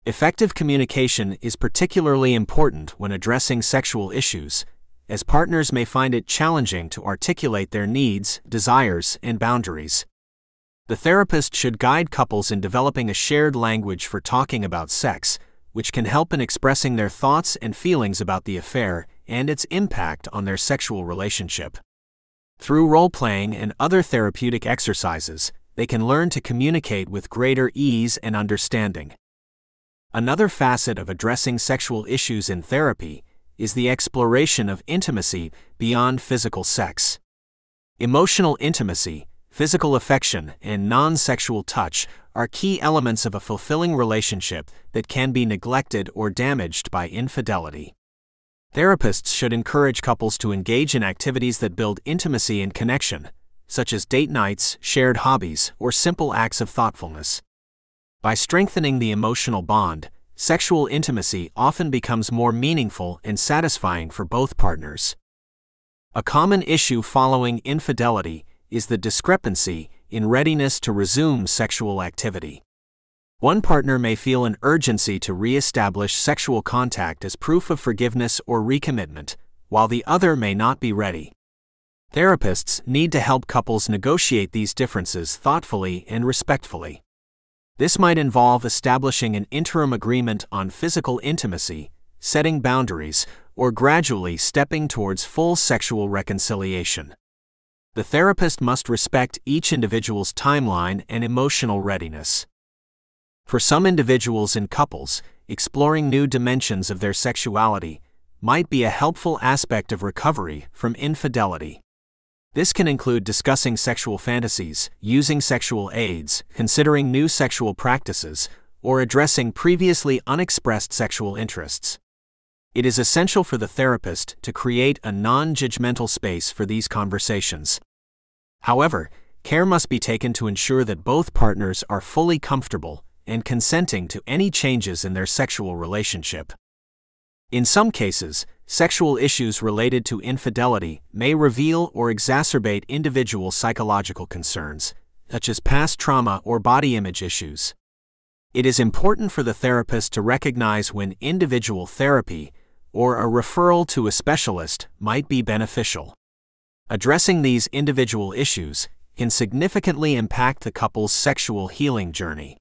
Effective communication is particularly important when addressing sexual issues, as partners may find it challenging to articulate their needs, desires, and boundaries. The therapist should guide couples in developing a shared language for talking about sex, which can help in expressing their thoughts and feelings about the affair and its impact on their sexual relationship. Through role-playing and other therapeutic exercises, they can learn to communicate with greater ease and understanding. Another facet of addressing sexual issues in therapy is the exploration of intimacy beyond physical sex. Emotional intimacy, physical affection, and non-sexual touch are key elements of a fulfilling relationship that can be neglected or damaged by infidelity. Therapists should encourage couples to engage in activities that build intimacy and connection, such as date nights, shared hobbies, or simple acts of thoughtfulness. By strengthening the emotional bond, sexual intimacy often becomes more meaningful and satisfying for both partners. A common issue following infidelity is the discrepancy in readiness to resume sexual activity. One partner may feel an urgency to re-establish sexual contact as proof of forgiveness or recommitment, while the other may not be ready. Therapists need to help couples negotiate these differences thoughtfully and respectfully. This might involve establishing an interim agreement on physical intimacy, setting boundaries, or gradually stepping towards full sexual reconciliation. The therapist must respect each individual's timeline and emotional readiness. For some individuals and couples, exploring new dimensions of their sexuality might be a helpful aspect of recovery from infidelity. This can include discussing sexual fantasies, using sexual aids, considering new sexual practices, or addressing previously unexpressed sexual interests. It is essential for the therapist to create a non-judgmental space for these conversations. However, care must be taken to ensure that both partners are fully comfortable and consenting to any changes in their sexual relationship. In some cases, sexual issues related to infidelity may reveal or exacerbate individual psychological concerns, such as past trauma or body image issues. It is important for the therapist to recognize when individual therapy or a referral to a specialist might be beneficial. Addressing these individual issues can significantly impact the couple's sexual healing journey.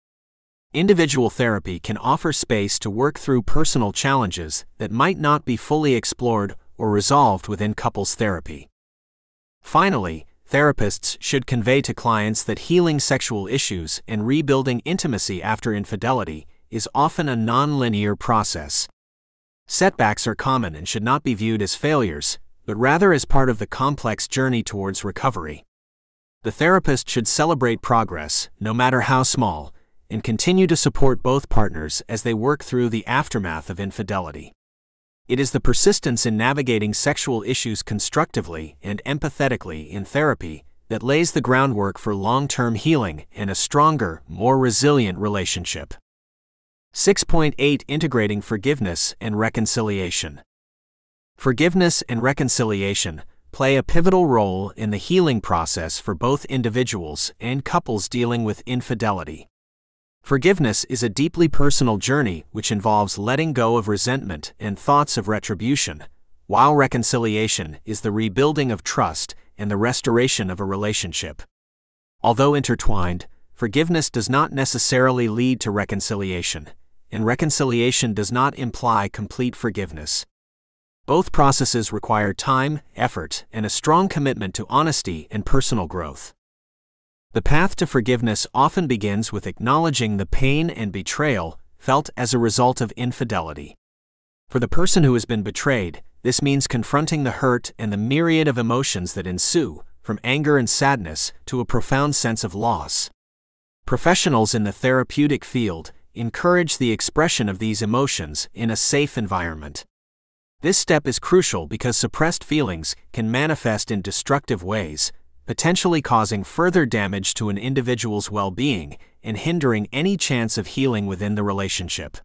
Individual therapy can offer space to work through personal challenges that might not be fully explored or resolved within couples therapy. Finally, therapists should convey to clients that healing sexual issues and rebuilding intimacy after infidelity is often a non-linear process. Setbacks are common and should not be viewed as failures, but rather as part of the complex journey towards recovery. The therapist should celebrate progress, no matter how small, and continue to support both partners as they work through the aftermath of infidelity. It is the persistence in navigating sexual issues constructively and empathetically in therapy that lays the groundwork for long-term healing and a stronger, more resilient relationship. 6.8 Integrating forgiveness and reconciliation. Forgiveness and reconciliation play a pivotal role in the healing process for both individuals and couples dealing with infidelity. Forgiveness is a deeply personal journey which involves letting go of resentment and thoughts of retribution, while reconciliation is the rebuilding of trust and the restoration of a relationship. Although intertwined, forgiveness does not necessarily lead to reconciliation, and reconciliation does not imply complete forgiveness. Both processes require time, effort, and a strong commitment to honesty and personal growth. The path to forgiveness often begins with acknowledging the pain and betrayal felt as a result of infidelity. For the person who has been betrayed, this means confronting the hurt and the myriad of emotions that ensue, from anger and sadness to a profound sense of loss. Professionals in the therapeutic field encourage the expression of these emotions in a safe environment. This step is crucial because suppressed feelings can manifest in destructive ways, potentially causing further damage to an individual's well-being and hindering any chance of healing within the relationship.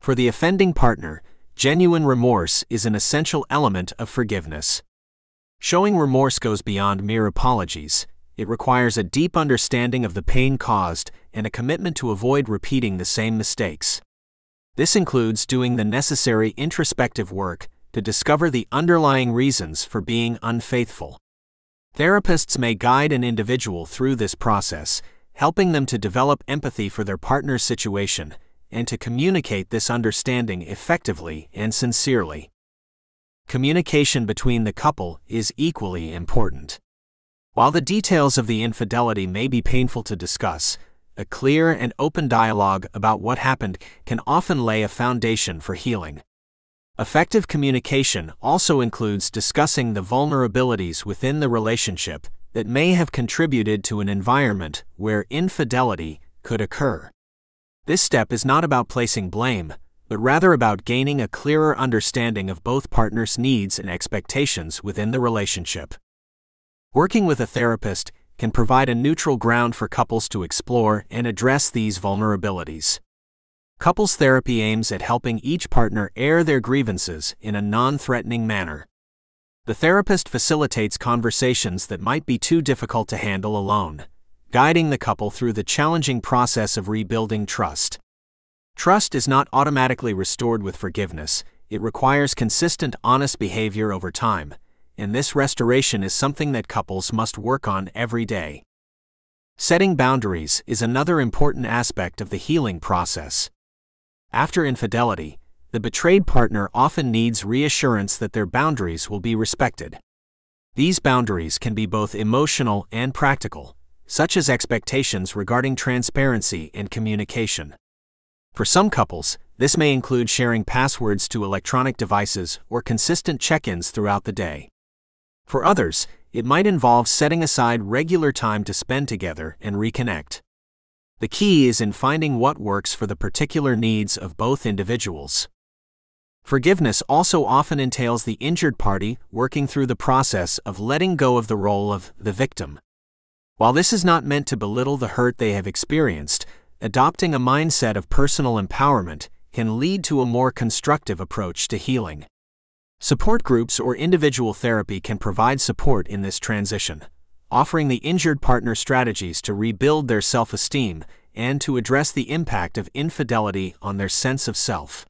For the offending partner, genuine remorse is an essential element of forgiveness. Showing remorse goes beyond mere apologies. It requires a deep understanding of the pain caused and a commitment to avoid repeating the same mistakes. This includes doing the necessary introspective work to discover the underlying reasons for being unfaithful. Therapists may guide an individual through this process, helping them to develop empathy for their partner's situation and to communicate this understanding effectively and sincerely. Communication between the couple is equally important. While the details of the infidelity may be painful to discuss, a clear and open dialogue about what happened can often lay a foundation for healing. Effective communication also includes discussing the vulnerabilities within the relationship that may have contributed to an environment where infidelity could occur. This step is not about placing blame, but rather about gaining a clearer understanding of both partners' needs and expectations within the relationship. Working with a therapist can provide a neutral ground for couples to explore and address these vulnerabilities. Couples therapy aims at helping each partner air their grievances in a non-threatening manner. The therapist facilitates conversations that might be too difficult to handle alone, guiding the couple through the challenging process of rebuilding trust. Trust is not automatically restored with forgiveness. It requires consistent, honest behavior over time, and this restoration is something that couples must work on every day. Setting boundaries is another important aspect of the healing process. After infidelity, the betrayed partner often needs reassurance that their boundaries will be respected. These boundaries can be both emotional and practical, such as expectations regarding transparency and communication. For some couples, this may include sharing passwords to electronic devices or consistent check-ins throughout the day. For others, it might involve setting aside regular time to spend together and reconnect. The key is in finding what works for the particular needs of both individuals. Forgiveness also often entails the injured party working through the process of letting go of the role of the victim. While this is not meant to belittle the hurt they have experienced, adopting a mindset of personal empowerment can lead to a more constructive approach to healing. Support groups or individual therapy can provide support in this transition, offering the injured partner strategies to rebuild their self-esteem and to address the impact of infidelity on their sense of self.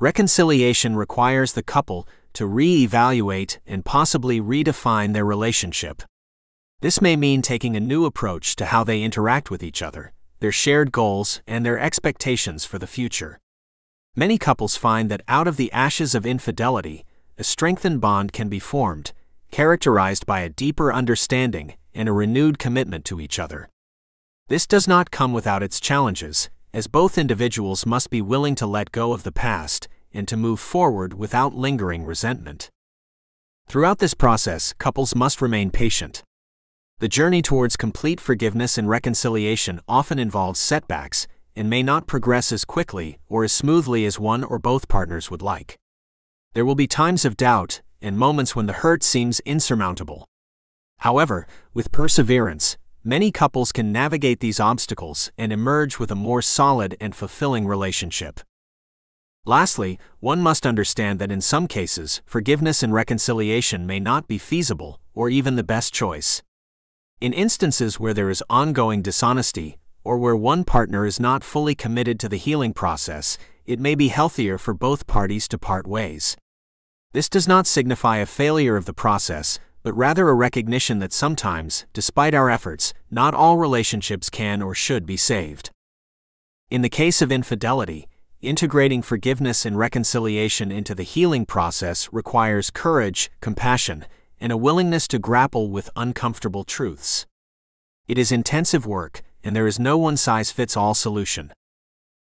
Reconciliation requires the couple to re-evaluate and possibly redefine their relationship. This may mean taking a new approach to how they interact with each other, their shared goals, and their expectations for the future. Many couples find that out of the ashes of infidelity, a strengthened bond can be formed, characterized by a deeper understanding and a renewed commitment to each other. This does not come without its challenges, as both individuals must be willing to let go of the past and to move forward without lingering resentment. Throughout this process, couples must remain patient. The journey towards complete forgiveness and reconciliation often involves setbacks, and may not progress as quickly or as smoothly as one or both partners would like. There will be times of doubt and moments when the hurt seems insurmountable. However, with perseverance, many couples can navigate these obstacles and emerge with a more solid and fulfilling relationship. Lastly, one must understand that in some cases, forgiveness and reconciliation may not be feasible or even the best choice. In instances where there is ongoing dishonesty, or where one partner is not fully committed to the healing process, it may be healthier for both parties to part ways. This does not signify a failure of the process, but rather a recognition that sometimes, despite our efforts, not all relationships can or should be saved. In the case of infidelity, integrating forgiveness and reconciliation into the healing process requires courage, compassion, and a willingness to grapple with uncomfortable truths. It is intensive work, and there is no one-size-fits-all solution.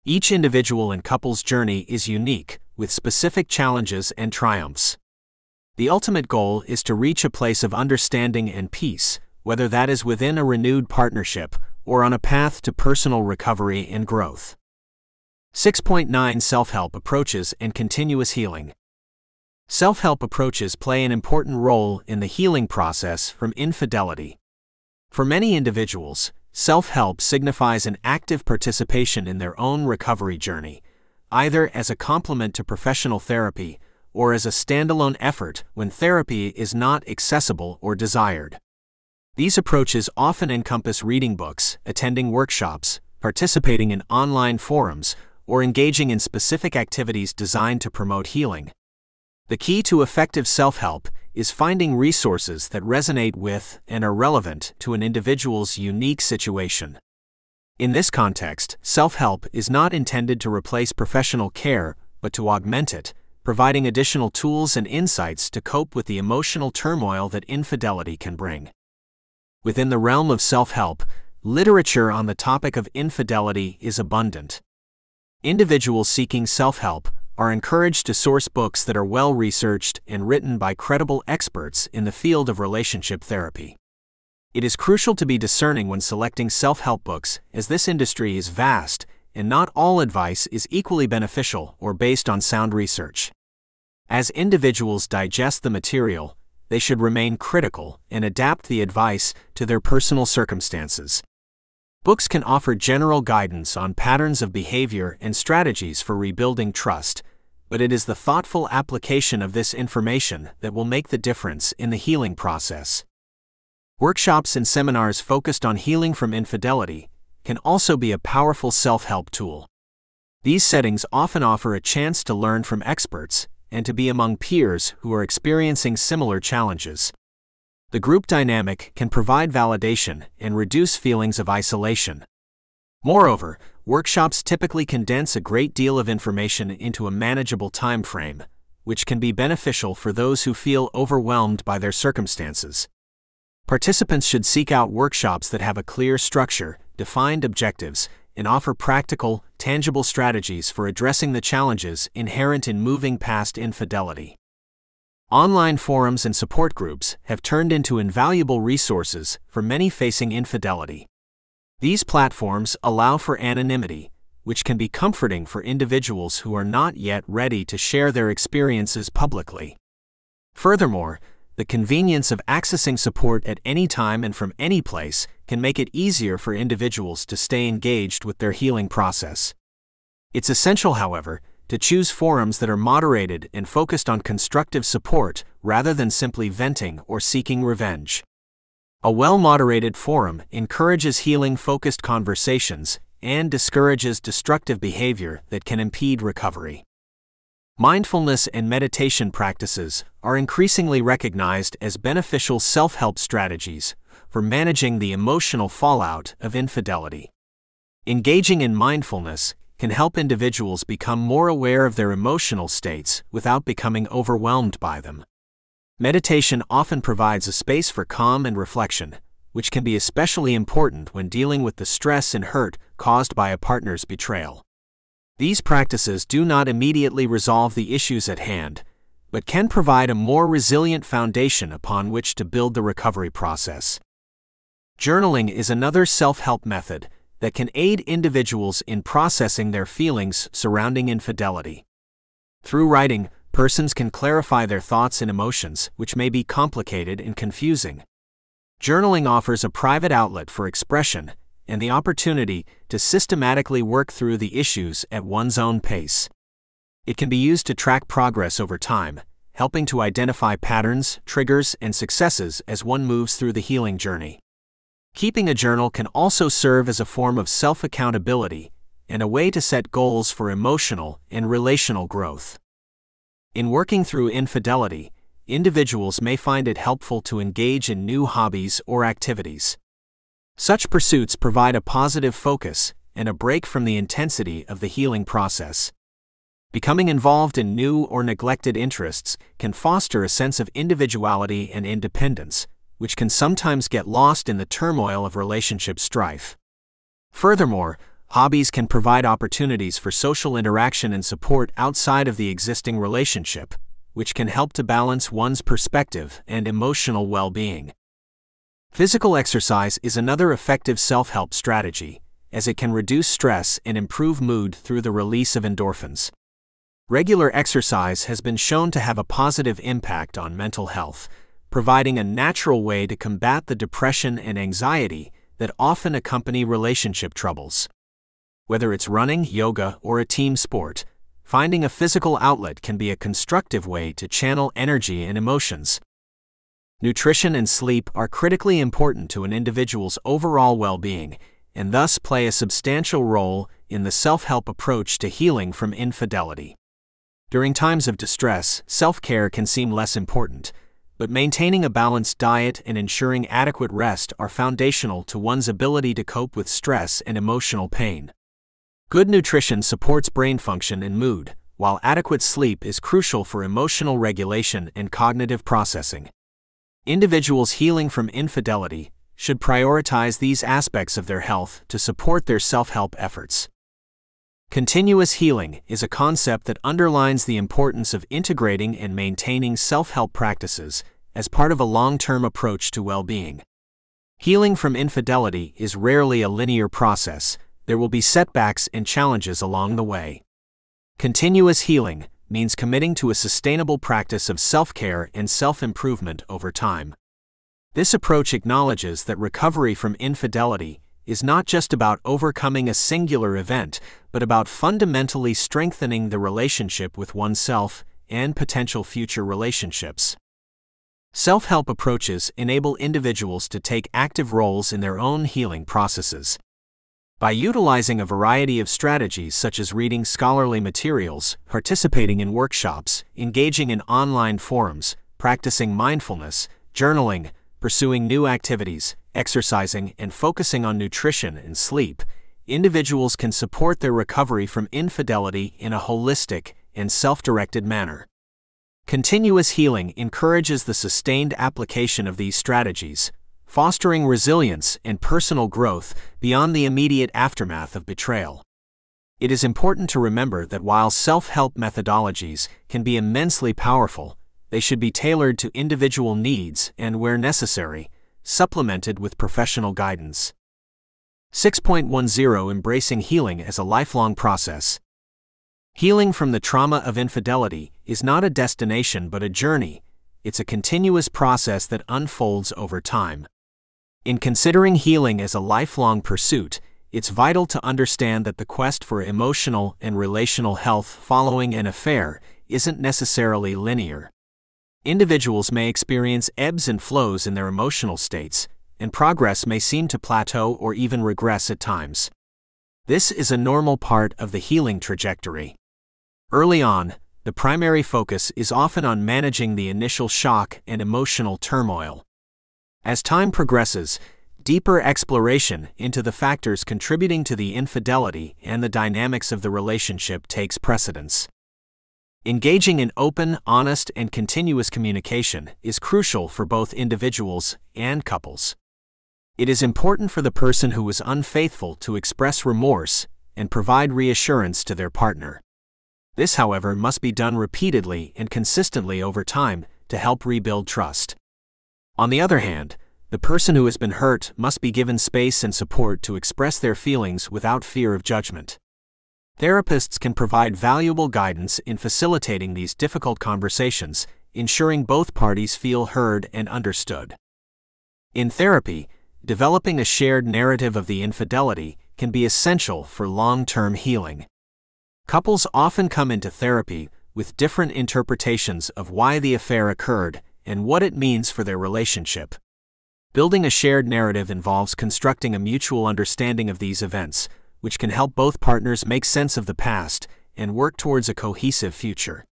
Each individual and couple's journey is unique, with specific challenges and triumphs. The ultimate goal is to reach a place of understanding and peace, whether that is within a renewed partnership or on a path to personal recovery and growth. 6.9 Self-help approaches and continuous healing. Self-help approaches play an important role in the healing process from infidelity. For many individuals, self-help signifies an active participation in their own recovery journey, either as a complement to professional therapy or as a standalone effort when therapy is not accessible or desired. These approaches often encompass reading books, attending workshops, participating in online forums, or engaging in specific activities designed to promote healing. The key to effective self-help is finding resources that resonate with and are relevant to an individual's unique situation. In this context, self-help is not intended to replace professional care, but to augment it, providing additional tools and insights to cope with the emotional turmoil that infidelity can bring. Within the realm of self-help, literature on the topic of infidelity is abundant. Individuals seeking self-help are encouraged to source books that are well-researched and written by credible experts in the field of relationship therapy. It is crucial to be discerning when selecting self-help books, as this industry is vast and not all advice is equally beneficial or based on sound research. As individuals digest the material, they should remain critical and adapt the advice to their personal circumstances. Books can offer general guidance on patterns of behavior and strategies for rebuilding trust, but it is the thoughtful application of this information that will make the difference in the healing process. Workshops and seminars focused on healing from infidelity can also be a powerful self-help tool. These settings often offer a chance to learn from experts and to be among peers who are experiencing similar challenges. The group dynamic can provide validation and reduce feelings of isolation. Moreover, workshops typically condense a great deal of information into a manageable time frame, which can be beneficial for those who feel overwhelmed by their circumstances. Participants should seek out workshops that have a clear structure, defined objectives, and offer practical, tangible strategies for addressing the challenges inherent in moving past infidelity. Online forums and support groups have turned into invaluable resources for many facing infidelity. These platforms allow for anonymity, which can be comforting for individuals who are not yet ready to share their experiences publicly. Furthermore, the convenience of accessing support at any time and from any place can make it easier for individuals to stay engaged with their healing process. It's essential, however, to choose forums that are moderated and focused on constructive support rather than simply venting or seeking revenge. A well-moderated forum encourages healing-focused conversations and discourages destructive behavior that can impede recovery. Mindfulness and meditation practices are increasingly recognized as beneficial self-help strategies for managing the emotional fallout of infidelity. Engaging in mindfulness can help individuals become more aware of their emotional states without becoming overwhelmed by them. Meditation often provides a space for calm and reflection, which can be especially important when dealing with the stress and hurt caused by a partner's betrayal. These practices do not immediately resolve the issues at hand, but can provide a more resilient foundation upon which to build the recovery process. Journaling is another self-help method that can aid individuals in processing their feelings surrounding infidelity. Through writing, persons can clarify their thoughts and emotions, which may be complicated and confusing. Journaling offers a private outlet for expression and the opportunity to systematically work through the issues at one's own pace. It can be used to track progress over time, helping to identify patterns, triggers, and successes as one moves through the healing journey. Keeping a journal can also serve as a form of self-accountability and a way to set goals for emotional and relational growth. In working through infidelity, individuals may find it helpful to engage in new hobbies or activities. Such pursuits provide a positive focus and a break from the intensity of the healing process. Becoming involved in new or neglected interests can foster a sense of individuality and independence, which can sometimes get lost in the turmoil of relationship strife. Furthermore, hobbies can provide opportunities for social interaction and support outside of the existing relationship, which can help to balance one's perspective and emotional well-being. Physical exercise is another effective self-help strategy, as it can reduce stress and improve mood through the release of endorphins. Regular exercise has been shown to have a positive impact on mental health, providing a natural way to combat the depression and anxiety that often accompany relationship troubles. Whether it's running, yoga, or a team sport, finding a physical outlet can be a constructive way to channel energy and emotions. Nutrition and sleep are critically important to an individual's overall well-being, and thus play a substantial role in the self-help approach to healing from infidelity. During times of distress, self-care can seem less important, but maintaining a balanced diet and ensuring adequate rest are foundational to one's ability to cope with stress and emotional pain. Good nutrition supports brain function and mood, while adequate sleep is crucial for emotional regulation and cognitive processing. Individuals healing from infidelity should prioritize these aspects of their health to support their self-help efforts. Continuous healing is a concept that underlines the importance of integrating and maintaining self-help practices as part of a long-term approach to well-being. Healing from infidelity is rarely a linear process. There will be setbacks and challenges along the way. Continuous healing means committing to a sustainable practice of self-care and self-improvement over time. This approach acknowledges that recovery from infidelity is not just about overcoming a singular event, but about fundamentally strengthening the relationship with oneself and potential future relationships. Self-help approaches enable individuals to take active roles in their own healing processes. By utilizing a variety of strategies such as reading scholarly materials, participating in workshops, engaging in online forums, practicing mindfulness, journaling, pursuing new activities, exercising, and focusing on nutrition and sleep, individuals can support their recovery from infidelity in a holistic and self-directed manner. Continuous healing encourages the sustained application of these strategies, fostering resilience and personal growth beyond the immediate aftermath of betrayal. It is important to remember that while self-help methodologies can be immensely powerful, they should be tailored to individual needs and, where necessary, supplemented with professional guidance. 6.10 Embracing healing as a lifelong process. Healing from the trauma of infidelity is not a destination but a journey. It's a continuous process that unfolds over time. In considering healing as a lifelong pursuit, it's vital to understand that the quest for emotional and relational health following an affair isn't necessarily linear. Individuals may experience ebbs and flows in their emotional states, and progress may seem to plateau or even regress at times. This is a normal part of the healing trajectory. Early on, the primary focus is often on managing the initial shock and emotional turmoil. As time progresses, deeper exploration into the factors contributing to the infidelity and the dynamics of the relationship takes precedence. Engaging in open, honest, and continuous communication is crucial for both individuals and couples. It is important for the person who is unfaithful to express remorse and provide reassurance to their partner. This, however, must be done repeatedly and consistently over time to help rebuild trust. On the other hand, the person who has been hurt must be given space and support to express their feelings without fear of judgment. Therapists can provide valuable guidance in facilitating these difficult conversations, ensuring both parties feel heard and understood. In therapy, developing a shared narrative of the infidelity can be essential for long-term healing. Couples often come into therapy with different interpretations of why the affair occurred and what it means for their relationship. Building a shared narrative involves constructing a mutual understanding of these events, which can help both partners make sense of the past and work towards a cohesive future.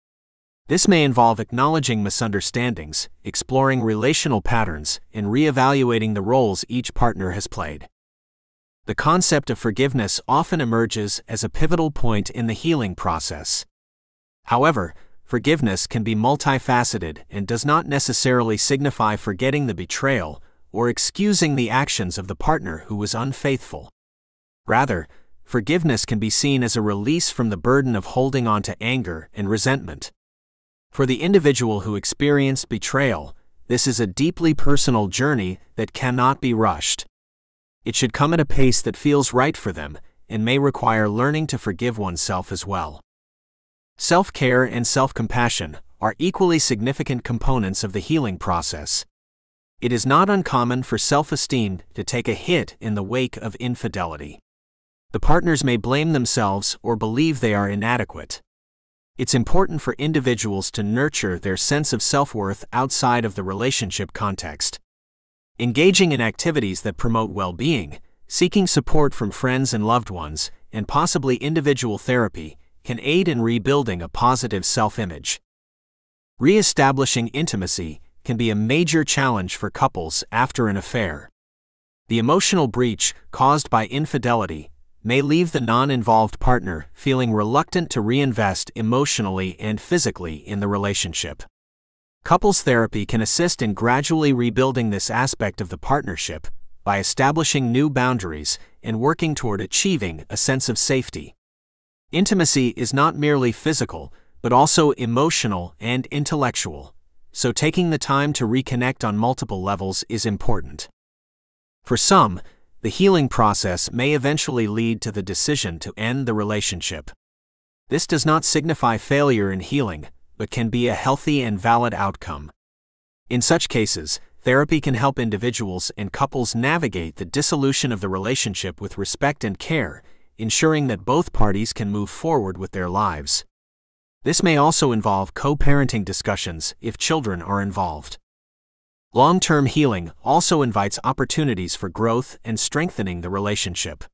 This may involve acknowledging misunderstandings, exploring relational patterns, and reevaluating the roles each partner has played. The concept of forgiveness often emerges as a pivotal point in the healing process. However, forgiveness can be multifaceted and does not necessarily signify forgetting the betrayal or excusing the actions of the partner who was unfaithful. Rather, forgiveness can be seen as a release from the burden of holding on to anger and resentment. For the individual who experienced betrayal, this is a deeply personal journey that cannot be rushed. It should come at a pace that feels right for them and may require learning to forgive oneself as well. Self-care and self-compassion are equally significant components of the healing process. It is not uncommon for self-esteem to take a hit in the wake of infidelity. The partners may blame themselves or believe they are inadequate. It's important for individuals to nurture their sense of self-worth outside of the relationship context. Engaging in activities that promote well-being, seeking support from friends and loved ones, and possibly individual therapy can aid in rebuilding a positive self-image. Re-establishing intimacy can be a major challenge for couples after an affair. The emotional breach caused by infidelity may leave the non-involved partner feeling reluctant to reinvest emotionally and physically in the relationship. Couples therapy can assist in gradually rebuilding this aspect of the partnership by establishing new boundaries and working toward achieving a sense of safety. Intimacy is not merely physical, but also emotional and intellectual, so taking the time to reconnect on multiple levels is important. For some, the healing process may eventually lead to the decision to end the relationship. This does not signify failure in healing, but can be a healthy and valid outcome. In such cases, therapy can help individuals and couples navigate the dissolution of the relationship with respect and care, ensuring that both parties can move forward with their lives. This may also involve co-parenting discussions if children are involved. Long-term healing also invites opportunities for growth and strengthening the relationship.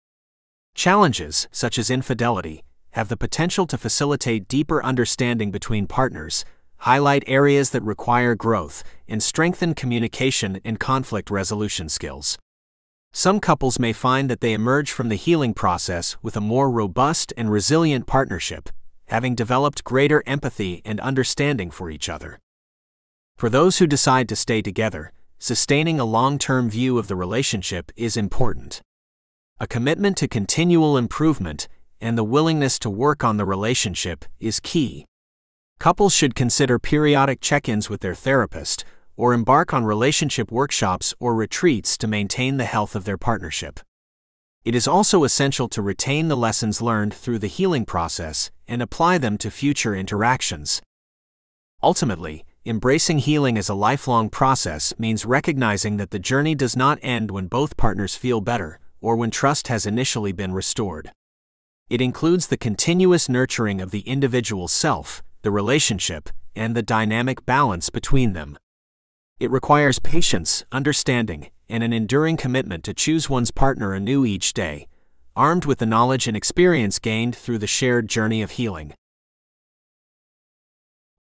Challenges, such as infidelity, have the potential to facilitate deeper understanding between partners, highlight areas that require growth, and strengthen communication and conflict resolution skills. Some couples may find that they emerge from the healing process with a more robust and resilient partnership, having developed greater empathy and understanding for each other. For those who decide to stay together, sustaining a long-term view of the relationship is important. A commitment to continual improvement and the willingness to work on the relationship is key. Couples should consider periodic check-ins with their therapist or embark on relationship workshops or retreats to maintain the health of their partnership. It is also essential to retain the lessons learned through the healing process and apply them to future interactions. Ultimately, embracing healing as a lifelong process means recognizing that the journey does not end when both partners feel better or when trust has initially been restored. It includes the continuous nurturing of the individual self, the relationship, and the dynamic balance between them. It requires patience, understanding, and an enduring commitment to choose one's partner anew each day, armed with the knowledge and experience gained through the shared journey of healing.